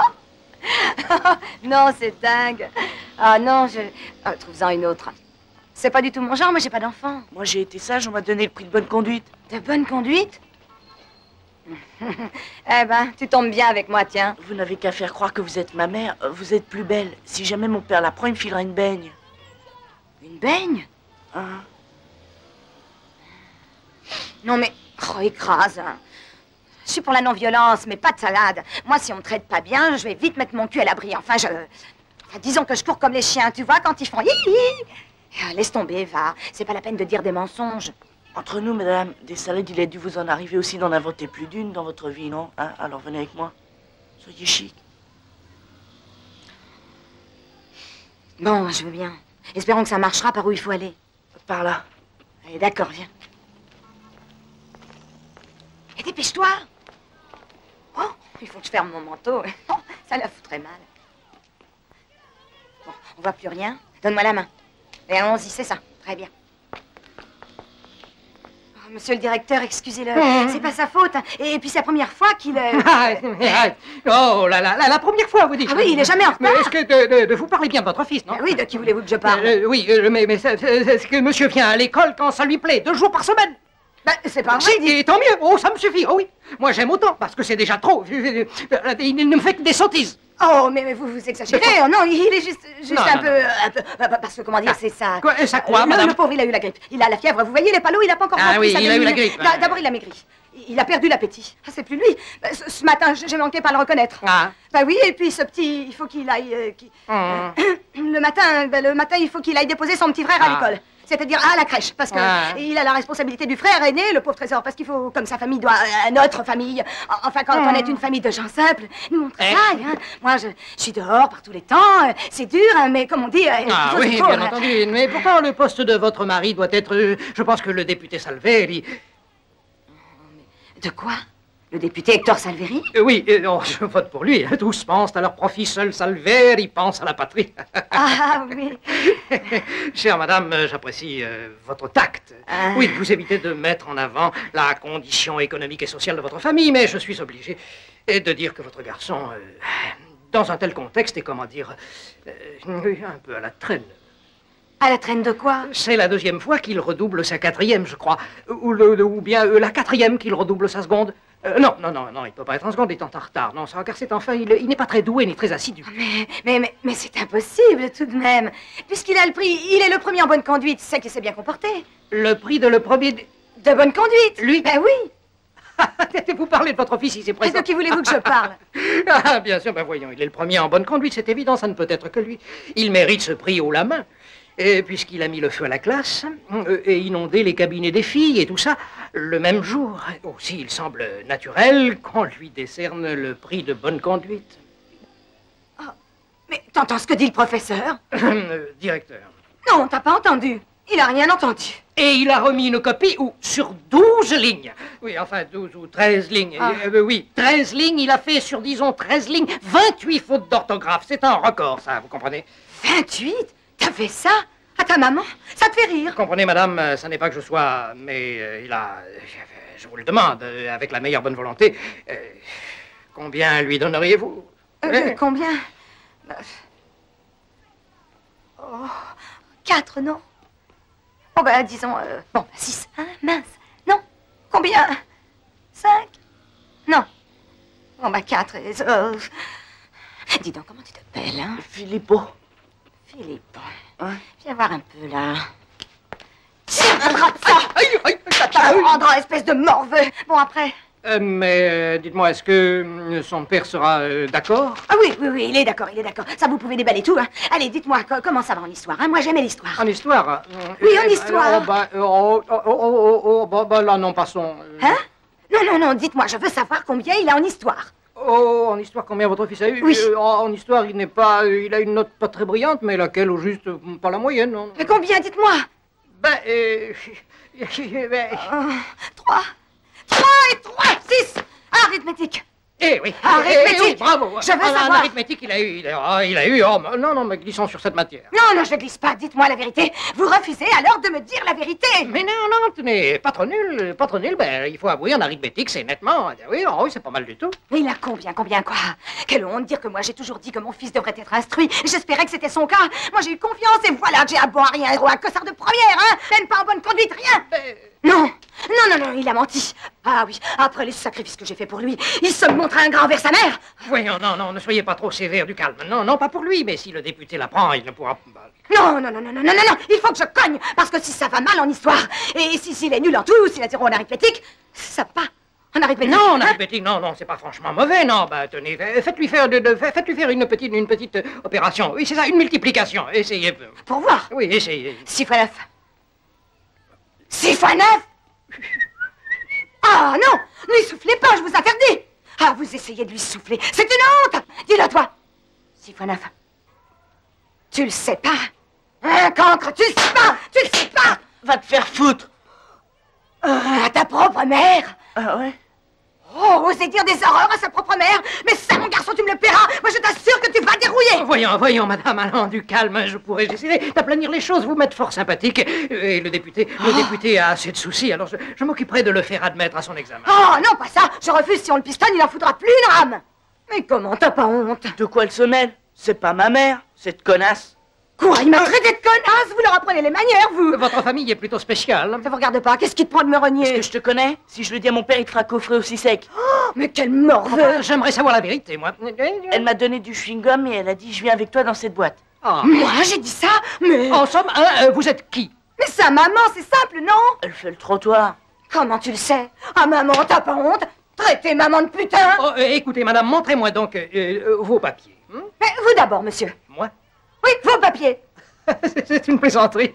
Non, c'est dingue. Ah non, je... Ah, trouve-en une autre. C'est pas du tout mon genre, moi j'ai pas d'enfant. Moi j'ai été sage, on m'a donné le prix de bonne conduite. De bonne conduite? Eh ben, tu tombes bien avec moi, tiens. Vous n'avez qu'à faire croire que vous êtes ma mère, vous êtes plus belle. Si jamais mon père la prend, il me filera une baigne. Une baigne? Ah. Non mais, oh, écrase. Je suis pour la non-violence, mais pas de salade. Moi, si on me traite pas bien, je vais vite mettre mon cul à l'abri. Enfin, je... Disons que je cours comme les chiens, tu vois, quand ils font... Laisse tomber, va. C'est pas la peine de dire des mensonges. Entre nous, madame, des salades, il a dû vous en arriver aussi d'en inventer plus d'une dans votre vie, non? Hein? Alors venez avec moi. Soyez chic. Bon, je veux bien. Espérons que ça marchera par où il faut aller. Par là. Allez, d'accord, viens. Et dépêche-toi. Oh, il faut que je ferme mon manteau. Oh, ça la foutrait mal. Bon, on voit plus rien. Donne-moi la main. Et allons-y, c'est ça. Très bien. Oh, monsieur le directeur, excusez-le. C'est pas sa faute. Et puis, c'est la première fois qu'il... Oh là là, la première fois, vous dites. Ah oui, il est jamais en retard. Mais est-ce que de vous parlez bien de votre fils, non? Oui, de qui voulez-vous que je parle? Oui, mais est-ce que monsieur vient à l'école quand ça lui plaît, 2 jours par semaine? Ben, c'est pas vrai, dit. Et tant mieux. Oh, ça me suffit. Oh oui. Moi, j'aime autant, parce que c'est déjà trop. Il ne me fait que des sottises. Oh, mais vous vous exagérez. Oh, non, il est juste non, un peu... Parce que, comment dire, c'est ça... Quoi, ça quoi, madame? Le pauvre, il a eu la grippe. Il a la fièvre. Vous voyez, il est pas lourd, il a pas encore... Ah oui, il a eu la grippe. D'abord, il a maigri. Il a perdu l'appétit. Ah, c'est plus lui. Ce matin, j'ai manqué pas le reconnaître. Ah. Ben oui, et puis ce petit, il faut qu'il aille... Le matin, il faut qu'il aille déposer son petit frère à l'école. C'est-à-dire à la crèche, parce qu'il a la responsabilité du frère aîné, le pauvre trésor, parce qu'il faut, comme sa famille doit à notre famille, enfin quand on est une famille de gens simples, nous on travaille, hein. Moi je suis dehors par tous les temps, c'est dur, hein, mais comme on dit... Ah oui, bien entendu, mais pourquoi le poste de votre mari doit être... je pense que le député Salveri... De quoi? Le député Hector Salveri? Oui, je vote pour lui, tous pensent à leur profit, seul Salveri pense à la patrie. Ah oui. Chère madame, j'apprécie votre tact. Oui, vous évitez de mettre en avant la condition économique et sociale de votre famille, mais je suis obligé de dire que votre garçon, dans un tel contexte, est, comment dire, un peu à la traîne. À la traîne de quoi? C'est la 2e fois qu'il redouble sa 4e, je crois. Ou bien la 4e qu'il redouble sa 2e. Non, il ne peut pas être en seconde, il est en retard. Non, car cet enfant, il n'est pas très doué ni très assidu. Mais c'est impossible tout de même. Puisqu'il a le prix, il est le premier en bonne conduite, c'est qu'il s'est bien comporté. Le prix de le premier... De bonne conduite? Lui? Ben oui. Vous parlez de votre fils, il s'est présent. Et de qui voulez-vous que je parle? Ah, bien sûr, ben voyons, il est le premier en bonne conduite, c'est évident, ça ne peut être que lui. Il mérite ce prix haut la main. Puisqu'il a mis le feu à la classe et inondé les cabinets des filles et tout ça, le même jour. Aussi, il semble naturel qu'on lui décerne le prix de bonne conduite. Oh, mais t'entends ce que dit le professeur? Directeur. Non, t'as pas entendu. Il a rien entendu. Et il a remis une copie sur 12 lignes. Oui, enfin, 12 ou 13 lignes. Ah. Oui, 13 lignes, il a fait sur, disons, 13 lignes, 28 fautes d'orthographe. C'est un record, ça, vous comprenez? 28? T'as fait ça à ta maman? Ça te fait rire? Comprenez, madame, ça n'est pas que je sois... Mais il a... Je vous le demande, avec la meilleure bonne volonté. Combien lui donneriez-vous? Combien? 4, non? Oh, ben, disons... Bon, 6. Hein, mince. Non. Combien? 5? Non. Bon, ben, 4. Dis donc, comment tu t'appelles, hein? Filippo. Philippe, viens voir un peu, là. Tiens, un drap de ça! Aïe, aïe, ça te rendra, espèce de morveux! Bon, après... mais, dites-moi, est-ce que son père sera d'accord? Ah oui, il est d'accord, Ça, vous pouvez déballer tout, hein. Allez, dites-moi, comment ça va en histoire, hein? Moi, j'aimais l'histoire. En histoire? Oui, en histoire. Bah, là, non, passons. Hein? Non, dites-moi, je veux savoir combien il a en histoire. Oh, en histoire, combien votre fils a eu? Oui. En histoire, il n'est pas... il a une note pas très brillante, mais laquelle, au juste, pas la moyenne, non? Mais combien, dites-moi? Ben, 3. 3 et 3, 6. Arithmétique. Eh oui. Arithmétique. Eh oui, bravo. Je veux savoir. En arithmétique, il a eu. Oh, non, mais glissons sur cette matière. Non, je glisse pas. Dites-moi la vérité. Vous refusez alors de me dire la vérité. Mais non, tenez, pas trop nul. Ben, il faut avouer, en arithmétique, c'est nettement. Oui, oh, oui, c'est pas mal du tout. Mais il a combien, quoi? Quelle honte de dire que moi, j'ai toujours dit que mon fils devrait être instruit. J'espérais que c'était son cas. Moi, j'ai eu confiance et voilà, j'ai à boire rien, héros, un cossard de première, hein. Même pas en bonne conduite, rien. Non, il a menti. Ah oui, après les sacrifices que j'ai faits pour lui, il se montre ingrat envers sa mère. Oui, non, ne soyez pas trop sévère, du calme. Non, pas pour lui, mais si le député l'apprend, il ne pourra pas... Non, il faut que je cogne, parce que si ça va mal en histoire, et s'il est nul en tout, ou s'il a zéro en arithmétique, ça va pas. En arithmétique. Non, en arithmétique, non, c'est pas franchement mauvais, non. Bah, tenez, faites-lui faire une petite opération. Oui, c'est ça, une multiplication. Essayez. Pour voir. Oui, essayez. 6 fois 9. 6 fois 9. Ah non, ne lui soufflez pas, je vous interdis. Ah, vous essayez de lui souffler, c'est une honte. Dis-le toi. 6 fois 9. Tu le sais pas? Un cancre, tu le sais pas. Va te faire foutre. À ta propre mère? Ah ouais? Oh, oser dire des horreurs à sa propre mère? Mais ça, mon garçon, tu me le paieras. Moi, je t'assure que tu vas dérouiller. Voyons, madame, allons, du calme. Je pourrais essayer d'aplanir les choses, vous mettre fort sympathique. Et le député a assez de soucis, alors je m'occuperai de le faire admettre à son examen. Oh, non, pas ça. Je refuse. Si on le pistonne, il n'en faudra plus une rame. Mais comment, t'as pas honte? De quoi elle se mêle? C'est pas ma mère, cette connasse. Quoi, il m'a traité de connasse? Vous leur apprenez les manières, vous? Votre famille est plutôt spéciale. Ça vous regarde pas. Qu'est-ce qui te prend de me renier? Est-ce que je te connais? Si je le dis à mon père, il te fera coffrer aussi sec. Oh, mais quel morveux! J'aimerais savoir la vérité, moi. Elle m'a donné du chewing-gum et elle a dit « Je viens avec toi dans cette boîte ». Oh. Moi, j'ai dit ça? Mais... En somme, vous êtes qui? Mais sa maman, c'est simple, non? Elle fait le trottoir. Comment tu le sais? Ah, maman, t'as pas honte? Traitez maman de putain. Oh, écoutez, madame, montrez-moi donc vos papiers. Hmm? Vous d'abord, monsieur. Moi? Oui, vos papiers. C'est une plaisanterie.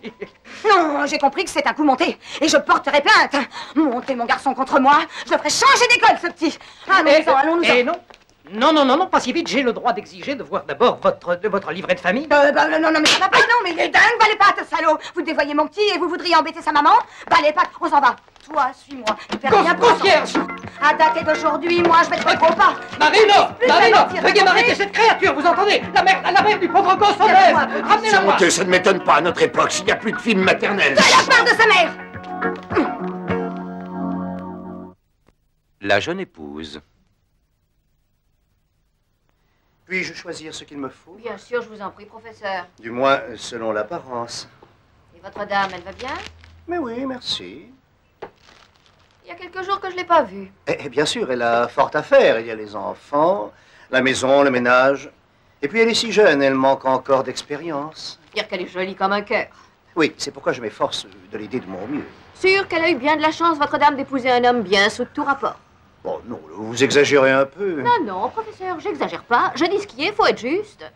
Non, j'ai compris que c'est un coup monté. Et je porterai plainte. Monter mon garçon contre moi, je le ferai changer d'école, ce petit. Allons-nous-en. Non, pas si vite. J'ai le droit d'exiger de voir d'abord votre livret de famille. Non, mais ça va pas. Non, mais il est dingue. Balez pas, salaud. Vous dévoyez mon petit et vous voudriez embêter sa maman. Balez pas, on s'en va. Toi, suis-moi. Concierge. À dater d'aujourd'hui, moi, je vais te mettre au pas. Marino, veuillez m'arrêter cette créature, vous entendez? La mère du pauvre gosse s'enlève. Ramenez-la moi. Ça ne m'étonne pas, à notre époque, s'il n'y a plus de films maternels. De la part de sa mère. La jeune épouse. Puis-je choisir ce qu'il me faut? Bien sûr, je vous en prie, professeur. Du moins, selon l'apparence. Et votre dame, elle va bien? Mais oui, merci. Il y a quelques jours que je ne l'ai pas vue. Et bien sûr, elle a fort à faire. Il y a les enfants, la maison, le ménage. Et puis elle est si jeune, elle manque encore d'expérience. Dire qu'elle est jolie comme un cœur. Oui, c'est pourquoi je m'efforce de l'aider de mon mieux. Sûr qu'elle a eu bien de la chance, votre dame, d'épouser un homme bien sous tout rapport. Bon, non, vous exagérez un peu. Non, professeur, j'exagère pas. Je dis ce qui est, faut être juste.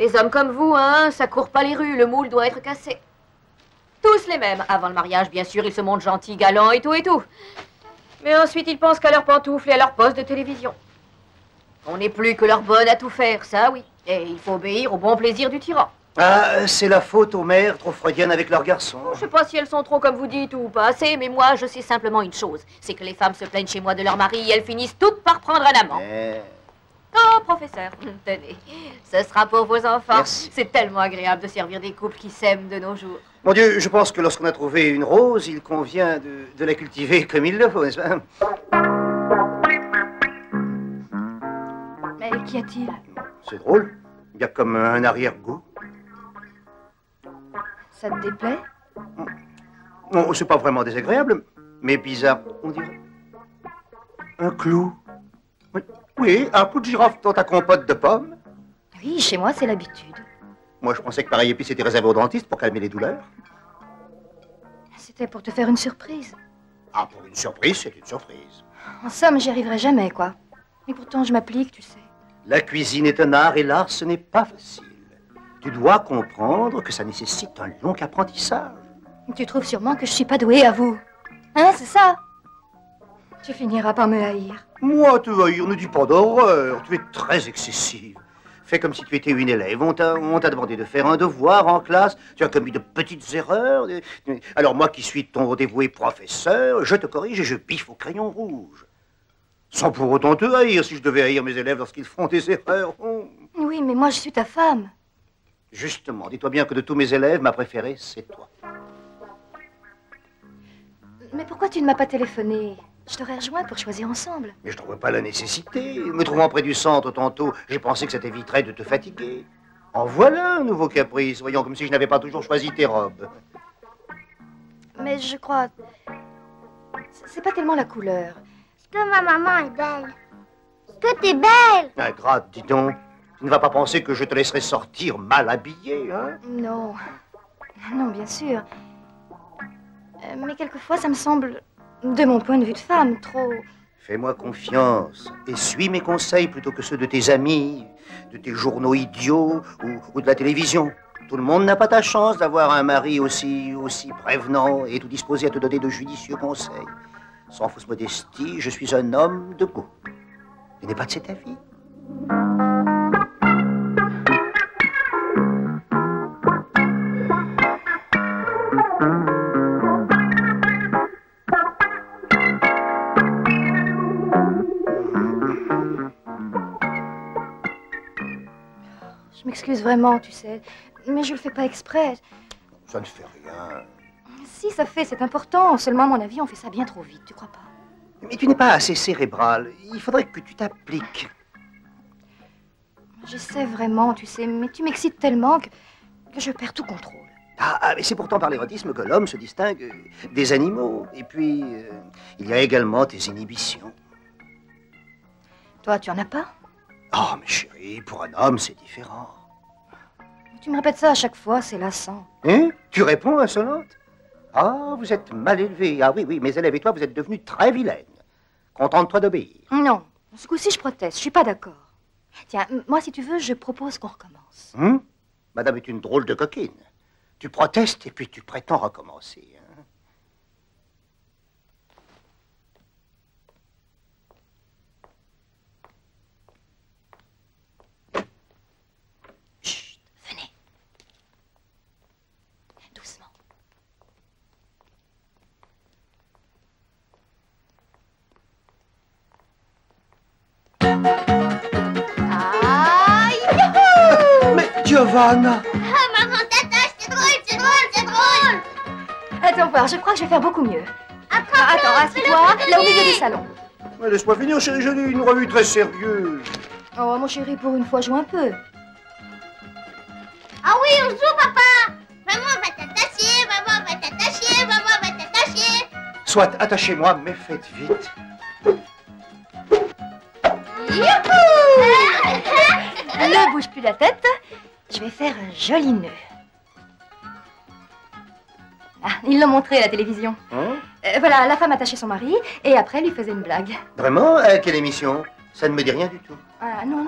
Les hommes comme vous, hein, ça court pas les rues, le moule doit être cassé. Tous les mêmes. Avant le mariage, bien sûr, ils se montrent gentils, galants et tout et tout. Mais ensuite, ils pensent qu'à leurs pantoufles et à leur poste de télévision. On n'est plus que leur bonne à tout faire, ça oui. Et il faut obéir au bon plaisir du tyran. Ah, c'est la faute aux mères trop freudiennes avec leurs garçons. Je sais pas si elles sont trop comme vous dites ou pas assez, mais moi, je sais simplement une chose. C'est que les femmes se plaignent chez moi de leur mari et elles finissent toutes par prendre un amant. Mais... Oh, professeur, tenez, ce sera pour vos enfants. C'est tellement agréable de servir des couples qui s'aiment de nos jours. Mon Dieu, je pense que lorsqu'on a trouvé une rose, il convient de la cultiver comme il le faut, n'est-ce pas? Mais qu'y a-t-il? C'est drôle, il y a comme un arrière-goût. Ça te déplaît? Non, c'est pas vraiment désagréable, mais bizarre, on dirait. Un clou. Oui, un coup de girafe dans ta compote de pommes. Oui, chez moi, c'est l'habitude. Moi, je pensais que pareille épice était réservée aux dentistes pour calmer les douleurs. C'était pour te faire une surprise. Ah, pour une surprise, c'est une surprise. En somme, j'y arriverai jamais, quoi. Mais pourtant, je m'applique, tu sais. La cuisine est un art et l'art, ce n'est pas facile. Tu dois comprendre que ça nécessite un long apprentissage. Tu trouves sûrement que je suis pas douée à vous. Hein, c'est ça? Tu finiras par me haïr. Moi, te haïr, ne dis pas d'horreur. Tu es très excessive. Fais comme si tu étais une élève. On t'a demandé de faire un devoir en classe. Tu as commis de petites erreurs. Alors moi qui suis ton dévoué professeur, je te corrige et je piffe au crayon rouge. Sans pour autant te haïr, si je devais haïr mes élèves lorsqu'ils feront des erreurs. Oh. Oui, mais moi je suis ta femme. Justement, dis-toi bien que de tous mes élèves, ma préférée, c'est toi. Mais pourquoi tu ne m'as pas téléphoné? Je t'aurais rejoint pour choisir ensemble. Mais je ne trouve pas la nécessité. Me trouvant près du centre tantôt, j'ai pensé que ça t'éviterait de te fatiguer. En voilà un nouveau caprice, voyons, comme si je n'avais pas toujours choisi tes robes. Mais je crois... c'est pas tellement la couleur. Que ma maman est belle. Que t'es belle. Ingrate, dis donc. Tu ne vas pas penser que je te laisserai sortir mal habillée, hein? Non. Non, bien sûr. Mais quelquefois, ça me semble, de mon point de vue de femme, trop... Fais-moi confiance et suis mes conseils plutôt que ceux de tes amis, de tes journaux idiots ou de la télévision. Tout le monde n'a pas ta chance d'avoir un mari aussi prévenant et tout disposé à te donner de judicieux conseils. Sans fausse modestie, je suis un homme de goût. Il n'est pas de cet avis. Je m'excuse vraiment, tu sais, mais je le fais pas exprès. Ça ne fait rien. Si, ça fait, c'est important. Seulement, à mon avis, on fait ça bien trop vite, tu crois pas? Mais tu n'es pas assez cérébrale. Il faudrait que tu t'appliques. Je sais vraiment, tu sais, mais tu m'excites tellement que je perds tout contrôle. Ah, mais c'est pourtant par l'érotisme que l'homme se distingue des animaux. Et puis, il y a également tes inhibitions. Toi, tu en as pas? Oh, mais chérie, pour un homme, c'est différent. Tu me répètes ça à chaque fois, c'est lassant. Hein? Tu réponds, insolente? Ah, vous êtes mal élevée. Ah oui, mes élèves et toi, vous êtes devenus très vilaines. Contente-toi d'obéir. Non, ce coup-ci, je proteste, je suis pas d'accord. Tiens, moi, si tu veux, je propose qu'on recommence. Hein? Madame est une drôle de coquine. Tu protestes et puis tu prétends recommencer. Hein? Chut, venez. Doucement. Giovanna! Ah, maman, tata, c'est drôle, c'est drôle, c'est drôle! Attends voir, je crois que je vais faire beaucoup mieux. Attends, assieds-toi, là au milieu du salon. Mais laisse-moi finir, chérie, je lis une revue très sérieuse. Oh, mon chéri, pour une fois, joue un peu. Ah oui, on joue, papa! Maman va t'attacher, maman va t'attacher, maman va t'attacher! Soit, attachez-moi, mais faites vite. Youhou! Ne bouge plus la tête. Je vais faire un joli nœud. Ah, ils l'ont montré à la télévision. Voilà, la femme attachait son mari et après lui faisait une blague. Vraiment? Quelle émission? Ça ne me dit rien du tout. Ah non,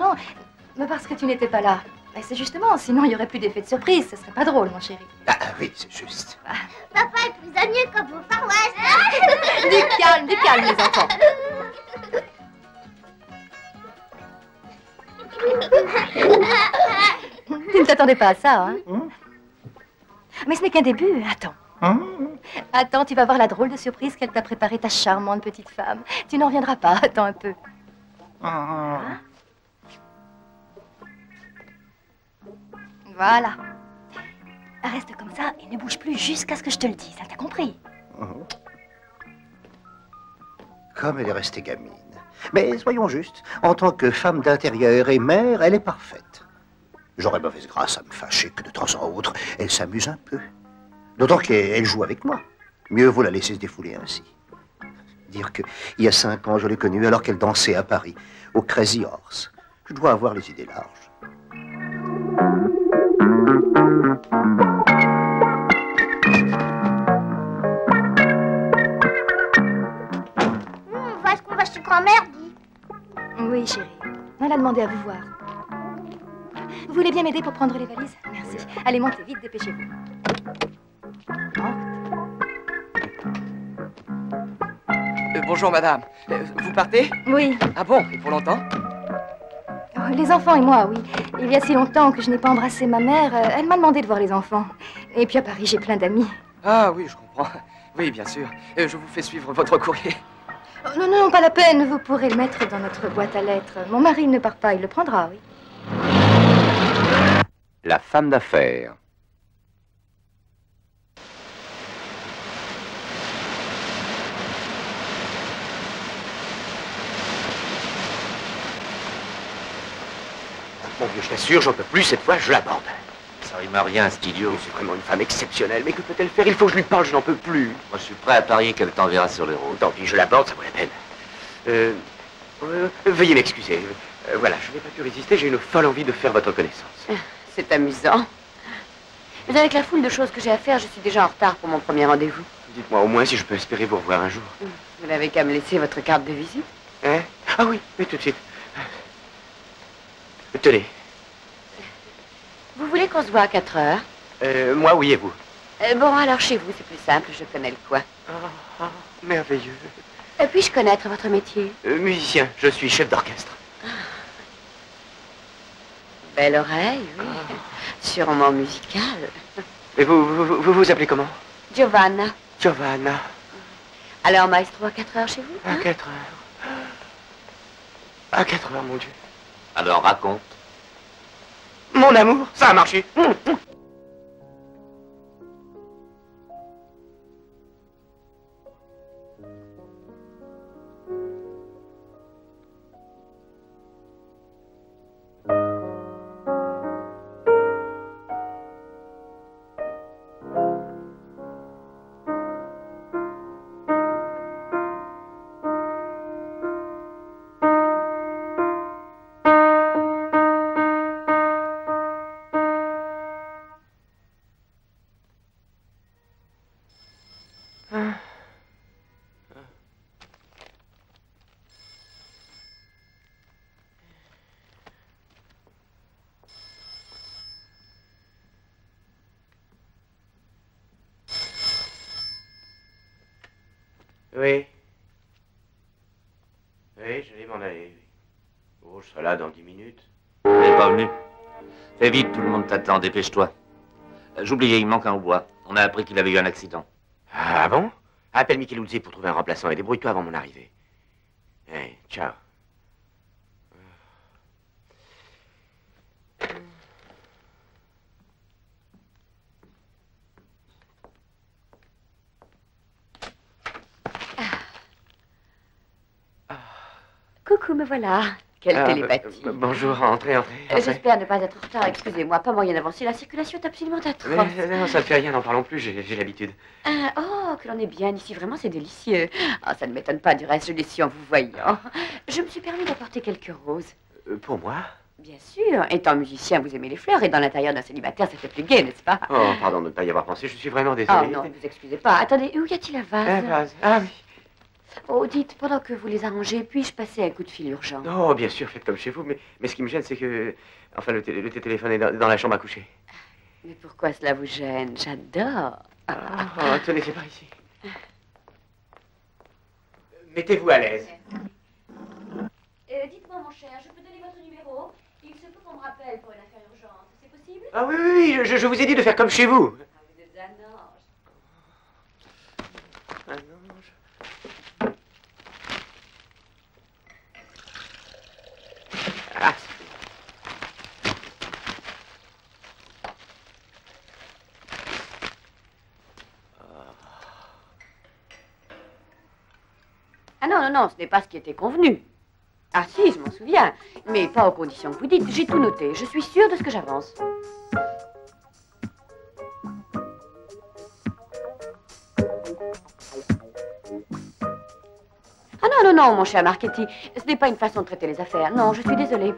mais parce que tu n'étais pas là. C'est justement, sinon il n'y aurait plus d'effet de surprise. Ce serait pas drôle, mon chéri. Ah oui, c'est juste. Ah. Papa est prisonnier comme au Far West. Du calme, les enfants. Tu ne t'attendais pas à ça, hein? Mais ce n'est qu'un début, attends. Attends, tu vas voir la drôle de surprise qu'elle t'a préparée, ta charmante petite femme. Tu n'en reviendras pas, attends un peu. Hein? Voilà. Reste comme ça et ne bouge plus jusqu'à ce que je te le dise, hein, t'as compris? Comme elle est restée gamine. Mais soyons justes, en tant que femme d'intérieur et mère, elle est parfaite. J'aurais mauvaise grâce à me fâcher que de temps en autre, elle s'amuse un peu. D'autant qu'elle joue avec moi. Mieux vaut la laisser se défouler ainsi. Dire qu'il y a 5 ans, je l'ai connue alors qu'elle dansait à Paris, au Crazy Horse. Je dois avoir les idées larges. Est-ce qu'on va chez grand-mère, dit? Oui, chérie. Elle a demandé à vous voir. Vous voulez bien m'aider pour prendre les valises? Merci. Oui. Allez, montez vite, dépêchez-vous. Bonjour, madame. Vous partez? Oui. Ah bon? Et pour longtemps? Les enfants et moi, oui. Il y a si longtemps que je n'ai pas embrassé ma mère, elle m'a demandé de voir les enfants. Et puis à Paris, j'ai plein d'amis. Ah oui, je comprends. Oui, bien sûr. Je vous fais suivre votre courrier. Oh, non, non, pas la peine. Vous pourrez le mettre dans notre boîte à lettres. Mon mari ne part pas, il le prendra, oui. La femme d'affaires. Mon Dieu, je t'assure, j'en peux plus, cette fois, je l'aborde. Ça rime à rien, cet idiot. C'est vraiment une femme exceptionnelle, mais que peut-elle faire? Il faut que je lui parle, je n'en peux plus. Moi, je suis prêt à parier qu'elle t'enverra sur les routes. Tant pis, je l'aborde, ça vaut la peine. Veuillez m'excuser. Voilà, je n'ai pas pu résister, j'ai une folle envie de faire votre connaissance. C'est amusant. Mais avec la foule de choses que j'ai à faire, je suis déjà en retard pour mon premier rendez-vous. Dites-moi au moins si je peux espérer vous revoir un jour. Vous n'avez qu'à me laisser votre carte de visite. Hein? Ah oui, tout de suite. Tenez. Vous voulez qu'on se voit à 4 heures? Moi, oui, et vous? Bon, alors chez vous, c'est plus simple, je connais le coin. Ah, merveilleux. Puis-je connaître votre métier? Musicien, je suis chef d'orchestre. Ah. Belle oreille, oui. Ah. Sûrement musicale. Et vous appelez comment? Giovanna. Giovanna. Alors, maestro, à 4 heures chez vous? À 4 heures. À 4 heures, mon Dieu. Alors, raconte. Mon amour, ça a marché. Oui, je vais m'en aller. Oh, je serai là dans 10 minutes. Tu n'es pas venu? Fais vite, tout le monde t'attend, dépêche-toi. J'oubliais, il manque un hautbois. On a appris qu'il avait eu un accident. Ah bon? Appelle Micheluzzi pour trouver un remplaçant et débrouille-toi avant mon arrivée. Hey, ciao. Coucou, me voilà. Quelle télépathie. Bonjour, entrez. J'espère ne pas être en retard, excusez-moi, pas moyen d'avancer, la circulation est absolument atroce. Non, ça ne fait rien, n'en parlons plus, j'ai l'habitude. Oh, que l'on est bien ici, vraiment c'est délicieux. Oh, ça ne m'étonne pas, du reste, je l'ai su en vous voyant. Je me suis permis d'apporter quelques roses. Pour moi? Bien sûr, étant musicien, vous aimez les fleurs, et dans l'intérieur d'un célibataire, ça fait plus gai, n'est-ce pas? Oh, pardon de ne pas y avoir pensé, je suis vraiment désolé. Oh non, ne vous excusez pas, attendez, où y a-t-il un vase? Un vase, ah oui. Oh, dites, pendant que vous les arrangez, puis-je passer un coup de fil urgent? Oh, bien sûr, faites comme chez vous, mais ce qui me gêne, c'est que... Enfin, le téléphone est dans la chambre à coucher. Mais pourquoi cela vous gêne? J'adore. Oh, tenez, c'est par ici. Mettez-vous à l'aise. Dites-moi, mon cher, je peux donner votre numéro? Il se peut qu'on me rappelle pour une affaire urgente, c'est possible? Ah oui, je vous ai dit de faire comme chez vous. Ah, vous êtes un ange. Un ange. Ah. Ah non, ce n'est pas ce qui était convenu. Ah si, je m'en souviens, mais pas aux conditions que vous dites. J'ai tout noté, je suis sûre de ce que j'avance. Non, mon cher Marchetti, ce n'est pas une façon de traiter les affaires. Non, je suis désolée.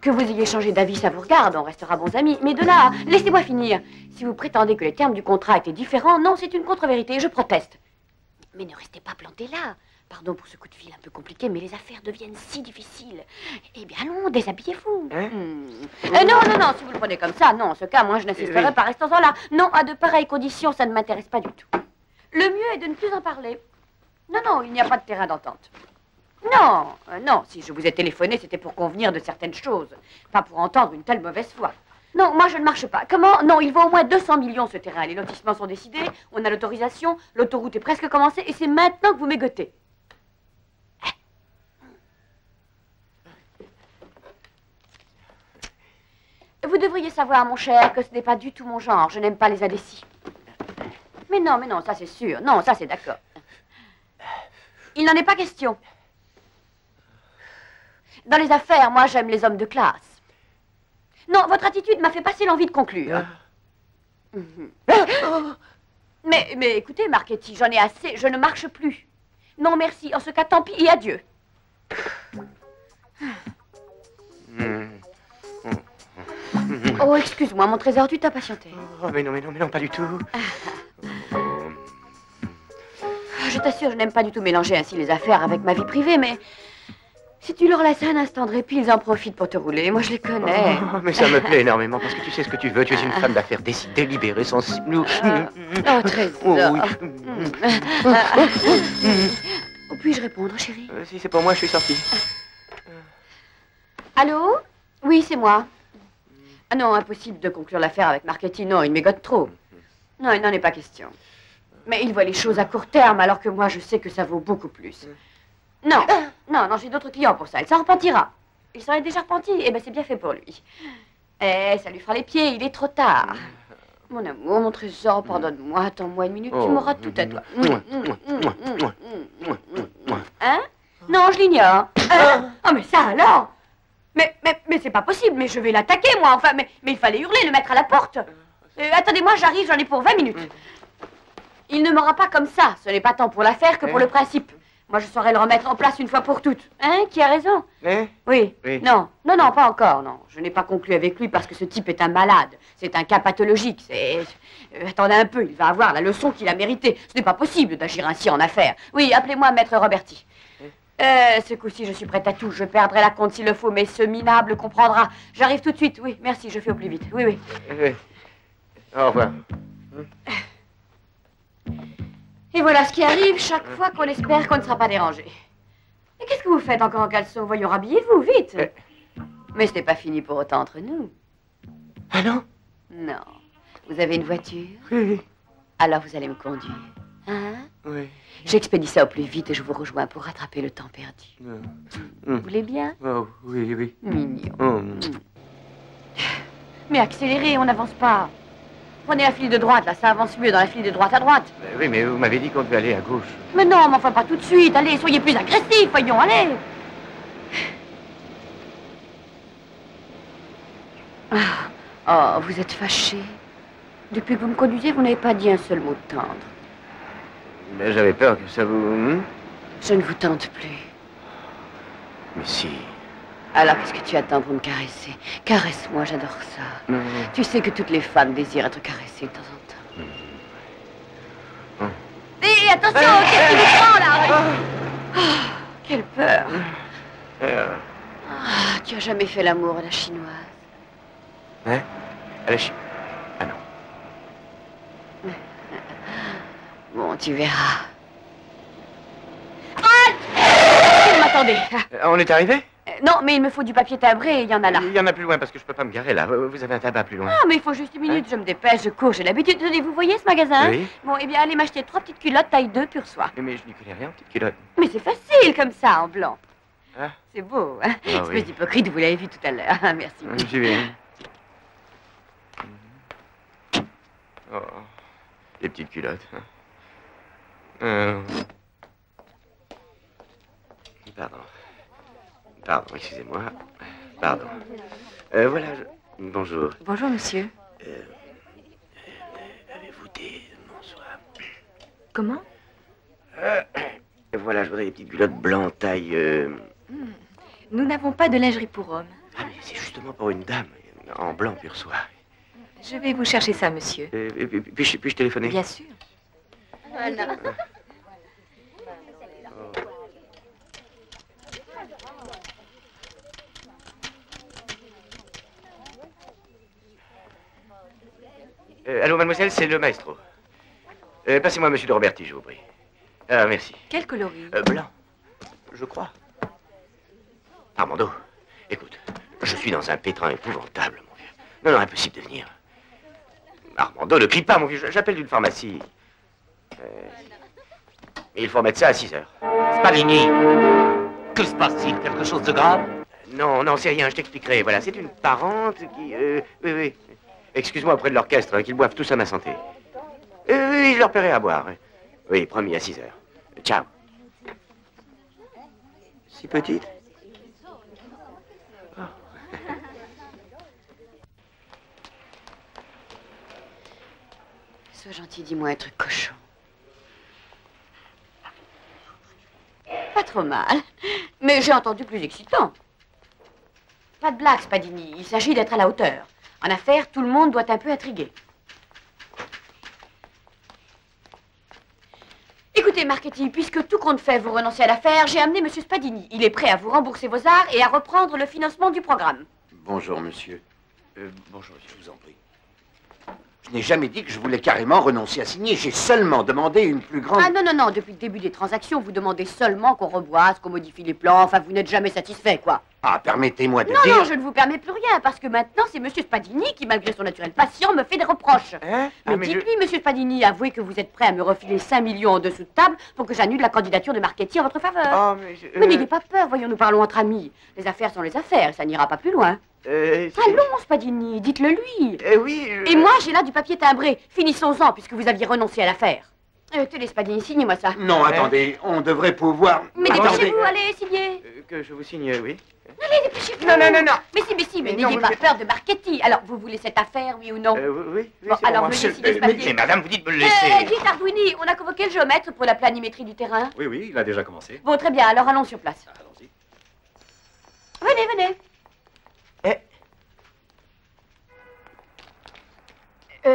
Que vous ayez changé d'avis, ça vous regarde, on restera bons amis. Mais de là, laissez-moi finir. Si vous prétendez que les termes du contrat étaient différents, non, c'est une contre-vérité, je proteste. Mais ne restez pas planté là. Pardon pour ce coup de fil un peu compliqué, mais les affaires deviennent si difficiles. Eh bien, allons, déshabillez-vous. Hein? Non, si vous le prenez comme ça, non, en ce cas, moi, je n'assisterai pas à ce temps-là. Non, à de pareilles conditions, ça ne m'intéresse pas du tout. Le mieux est de ne plus en parler. Non, il n'y a pas de terrain d'entente. Non, non, si je vous ai téléphoné, c'était pour convenir de certaines choses, pas pour entendre une telle mauvaise foi. Non, moi je ne marche pas. Comment? Non, il vaut au moins 200 millions ce terrain. Les lotissements sont décidés, on a l'autorisation, l'autoroute est presque commencée et c'est maintenant que vous mégotez. Vous devriez savoir, mon cher, que ce n'est pas du tout mon genre. Je n'aime pas les indécis. Mais non, ça c'est sûr. Non, ça c'est d'accord. Il n'en est pas question. Dans les affaires, moi j'aime les hommes de classe. Non, votre attitude m'a fait passer l'envie de conclure. Mais écoutez, Marchetti, j'en ai assez, je ne marche plus. Non, merci, en ce cas, tant pis et adieu. Oh, excuse-moi, mon trésor, tu t'as patienté. Oh, mais non, pas du tout. Je t'assure, je n'aime pas du tout mélanger ainsi les affaires avec ma vie privée, mais... Si tu leur laisses un instant de répit, ils en profitent pour te rouler. Moi, je les connais. Oh, mais ça me plaît énormément, parce que tu sais ce que tu veux. Tu es une femme d'affaires délibérée, sensible. Oh, trésor. Oh, oui. Oh, puis-je répondre, chérie? Si, c'est pour moi, je suis sortie. Allô? Oui, c'est moi. Ah non, impossible de conclure l'affaire avec Marchetti. Non, il mégote trop. Non, il n'en est pas question. Mais il voit les choses à court terme, alors que moi, je sais que ça vaut beaucoup plus. Non, non, j'ai d'autres clients pour ça. Il s'en repentira. Il s'en est déjà repenti. Eh bien, c'est bien fait pour lui. Eh, ça lui fera les pieds. Il est trop tard. Mon amour, mon trésor, pardonne-moi. Attends-moi une minute. Tu m'auras tout à toi. Hein? Non, je l'ignore. Oh, mais ça alors? Mais c'est pas possible. Mais je vais l'attaquer, moi. Enfin, mais il fallait hurler, le mettre à la porte. Attendez-moi, j'arrive. J'en ai pour 20 minutes. Il ne m'aura pas comme ça. Ce n'est pas tant pour l'affaire que pour le principe. Moi, je saurais le remettre en place une fois pour toutes. Hein? Qui a raison? Oui. Non, pas encore, non. Je n'ai pas conclu avec lui parce que ce type est un malade. C'est un cas pathologique, c'est... attendez un peu, il va avoir la leçon qu'il a méritée. Ce n'est pas possible d'agir ainsi en affaires. Oui, appelez-moi Maître Roberti. Ce coup-ci, je suis prête à tout. Je perdrai la compte s'il le faut, mais ce minable comprendra. J'arrive tout de suite, oui, merci, je fais au plus vite. Oui. Au revoir. Et voilà ce qui arrive chaque fois qu'on espère qu'on ne sera pas dérangé. Et qu'est-ce que vous faites encore en caleçon? Voyons, habillez-vous, vite. Mais ce n'est pas fini pour autant entre nous. Ah non? Non. Vous avez une voiture? Oui. Alors vous allez me conduire. Hein? Oui. J'expédie ça au plus vite et je vous rejoins pour rattraper le temps perdu. Vous voulez bien? Oh, oui. Mignon. Mais accélérez, on n'avance pas. Prenez la file de droite, là, ça avance mieux dans la file de droite à droite. Oui, mais vous m'avez dit qu'on devait aller à gauche. Mais non, mais enfin, pas tout de suite. Allez, soyez plus agressifs, voyons, allez. Oh, vous êtes fâché. Depuis que vous me conduisez, vous n'avez pas dit un seul mot tendre. Mais j'avais peur que ça vous... Je ne vous tente plus. Mais si... Alors, qu'est-ce que tu attends pour me caresser? Caresse-moi, j'adore ça. Tu sais que toutes les femmes désirent être caressées de temps en temps. Hé, attention, qu'est-ce qui vous prend, là? Quelle peur. Tu as jamais fait l'amour à la chinoise? Hein? À la chinoise? Ah non. Bon, tu verras. Vous m'attendez. On est arrivé? Non, mais il me faut du papier timbré, il y en a là. Il y en a plus loin, parce que je peux pas me garer là. Vous avez un tabac plus loin. Non, mais il faut juste une minute, je me dépêche, je cours, j'ai l'habitude. Vous voyez ce magasin? Oui. Bon, eh bien, allez m'acheter 3 petites culottes, taille 2, pur soie. Mais je n'y connais rien, petites culottes. Mais c'est facile, comme ça, en blanc. Ah. C'est beau, hein? Ah, espèce d'hypocrite, vous l'avez vu tout à l'heure. Merci. J'y vais. Oh, les petites culottes. Pardon, excusez-moi. Pardon. Voilà, bonjour. Bonjour, monsieur. Avez-vous des bonsoir? Comment? Voilà, je voudrais des petites culottes blanches taille... Nous n'avons pas de lingerie pour hommes. Ah, mais c'est justement pour une dame, en blanc pur soie. Je vais vous chercher ça, monsieur. Puis-je téléphoner? Bien sûr. Voilà. Allô, mademoiselle, c'est le maestro. Passez-moi, monsieur de Roberti, je vous prie. Ah, merci. Quel coloris? Blanc, je crois. Armando, écoute, je suis dans un pétrin épouvantable, mon vieux. Non, non, impossible de venir. Armando, ne crie pas, mon vieux, j'appelle d'une pharmacie. Il faut mettre ça à 6 heures. Spalini, que se passe-t-il? Quelque chose de grave? Non, non, c'est rien, je t'expliquerai. Voilà, c'est une parente qui... oui. Excuse-moi auprès de l'orchestre, qu'ils boivent tous à ma santé. Oui, je leur paierai à boire. Oui, promis, à 6 heures. Ciao. Si petite? Oh. Sois gentil, dis-moi un truc cochon. Pas trop mal, mais j'ai entendu plus excitant. Pas de blague, Spadini, il s'agit d'être à la hauteur. En affaires, tout le monde doit un peu intriguer. Écoutez, Marchetti, puisque tout compte fait, vous renoncez à l'affaire, j'ai amené M. Spadini. Il est prêt à vous rembourser vos arts et à reprendre le financement du programme. Bonjour, monsieur. Bonjour, monsieur, je vous en prie. Je n'ai jamais dit que je voulais carrément renoncer à signer. J'ai seulement demandé une plus grande... Ah non, non, non, depuis le début des transactions, vous demandez seulement qu'on reboise, qu'on modifie les plans. Enfin, vous n'êtes jamais satisfait, quoi. Ah, permettez-moi de dire... Non, non, je ne vous permets plus rien, parce que maintenant, c'est M. Spadini qui, malgré son naturel patient, me fait des reproches. Hein? Mais dites-lui, M. Spadini, avouez que vous êtes prêt à me refiler 5 millions en dessous de table pour que j'annule la candidature de Marchetti en votre faveur. Oh, mais je... Mais n'ayez pas peur, voyons, nous parlons entre amis. Les affaires sont les affaires, ça n'ira pas plus loin. Allons, Spadini, dites-le lui. Oui, je... Et moi, j'ai là du papier timbré. Finissons-en, puisque vous aviez renoncé à l'affaire. Tenez, Spadini, signez-moi ça. Non, attendez, on devrait pouvoir... Mais dépêchez-vous, allez, signez. Que je vous signe, oui. Allez, dépêchez-vous. Non, non, non, non. Mais si, n'ayez pas peur de Marchetti. Alors, vous voulez cette affaire, oui ou non? Oui, bon, alors, me laissez, Spadini. Mais madame, vous dites me laisser. Dites, Arduini, on a convoqué le géomètre pour la planimétrie du terrain. Oui, il a déjà commencé. Bon, très bien, alors allons sur place. Allons-y. Venez.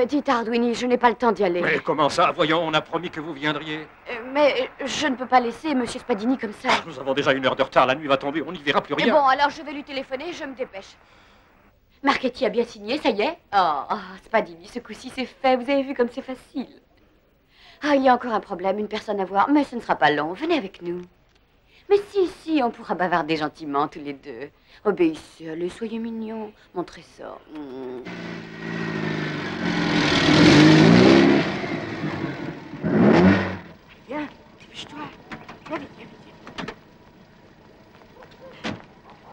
Dites, Arduini, je n'ai pas le temps d'y aller. Mais comment ça? Voyons, on a promis que vous viendriez. Mais je ne peux pas laisser M. Spadini comme ça. Nous avons déjà une heure de retard, la nuit va tomber, on n'y verra plus rien. Et bon, alors je vais lui téléphoner, je me dépêche. Marchetti a bien signé, ça y est. Oh, Spadini, ce coup-ci c'est fait, vous avez vu comme c'est facile. Ah, il y a encore un problème, une personne à voir, mais ce ne sera pas long, venez avec nous. Mais si, on pourra bavarder gentiment tous les deux. Obéissez-le, soyez mignons, mon trésor. Viens, dépêche-toi. Viens.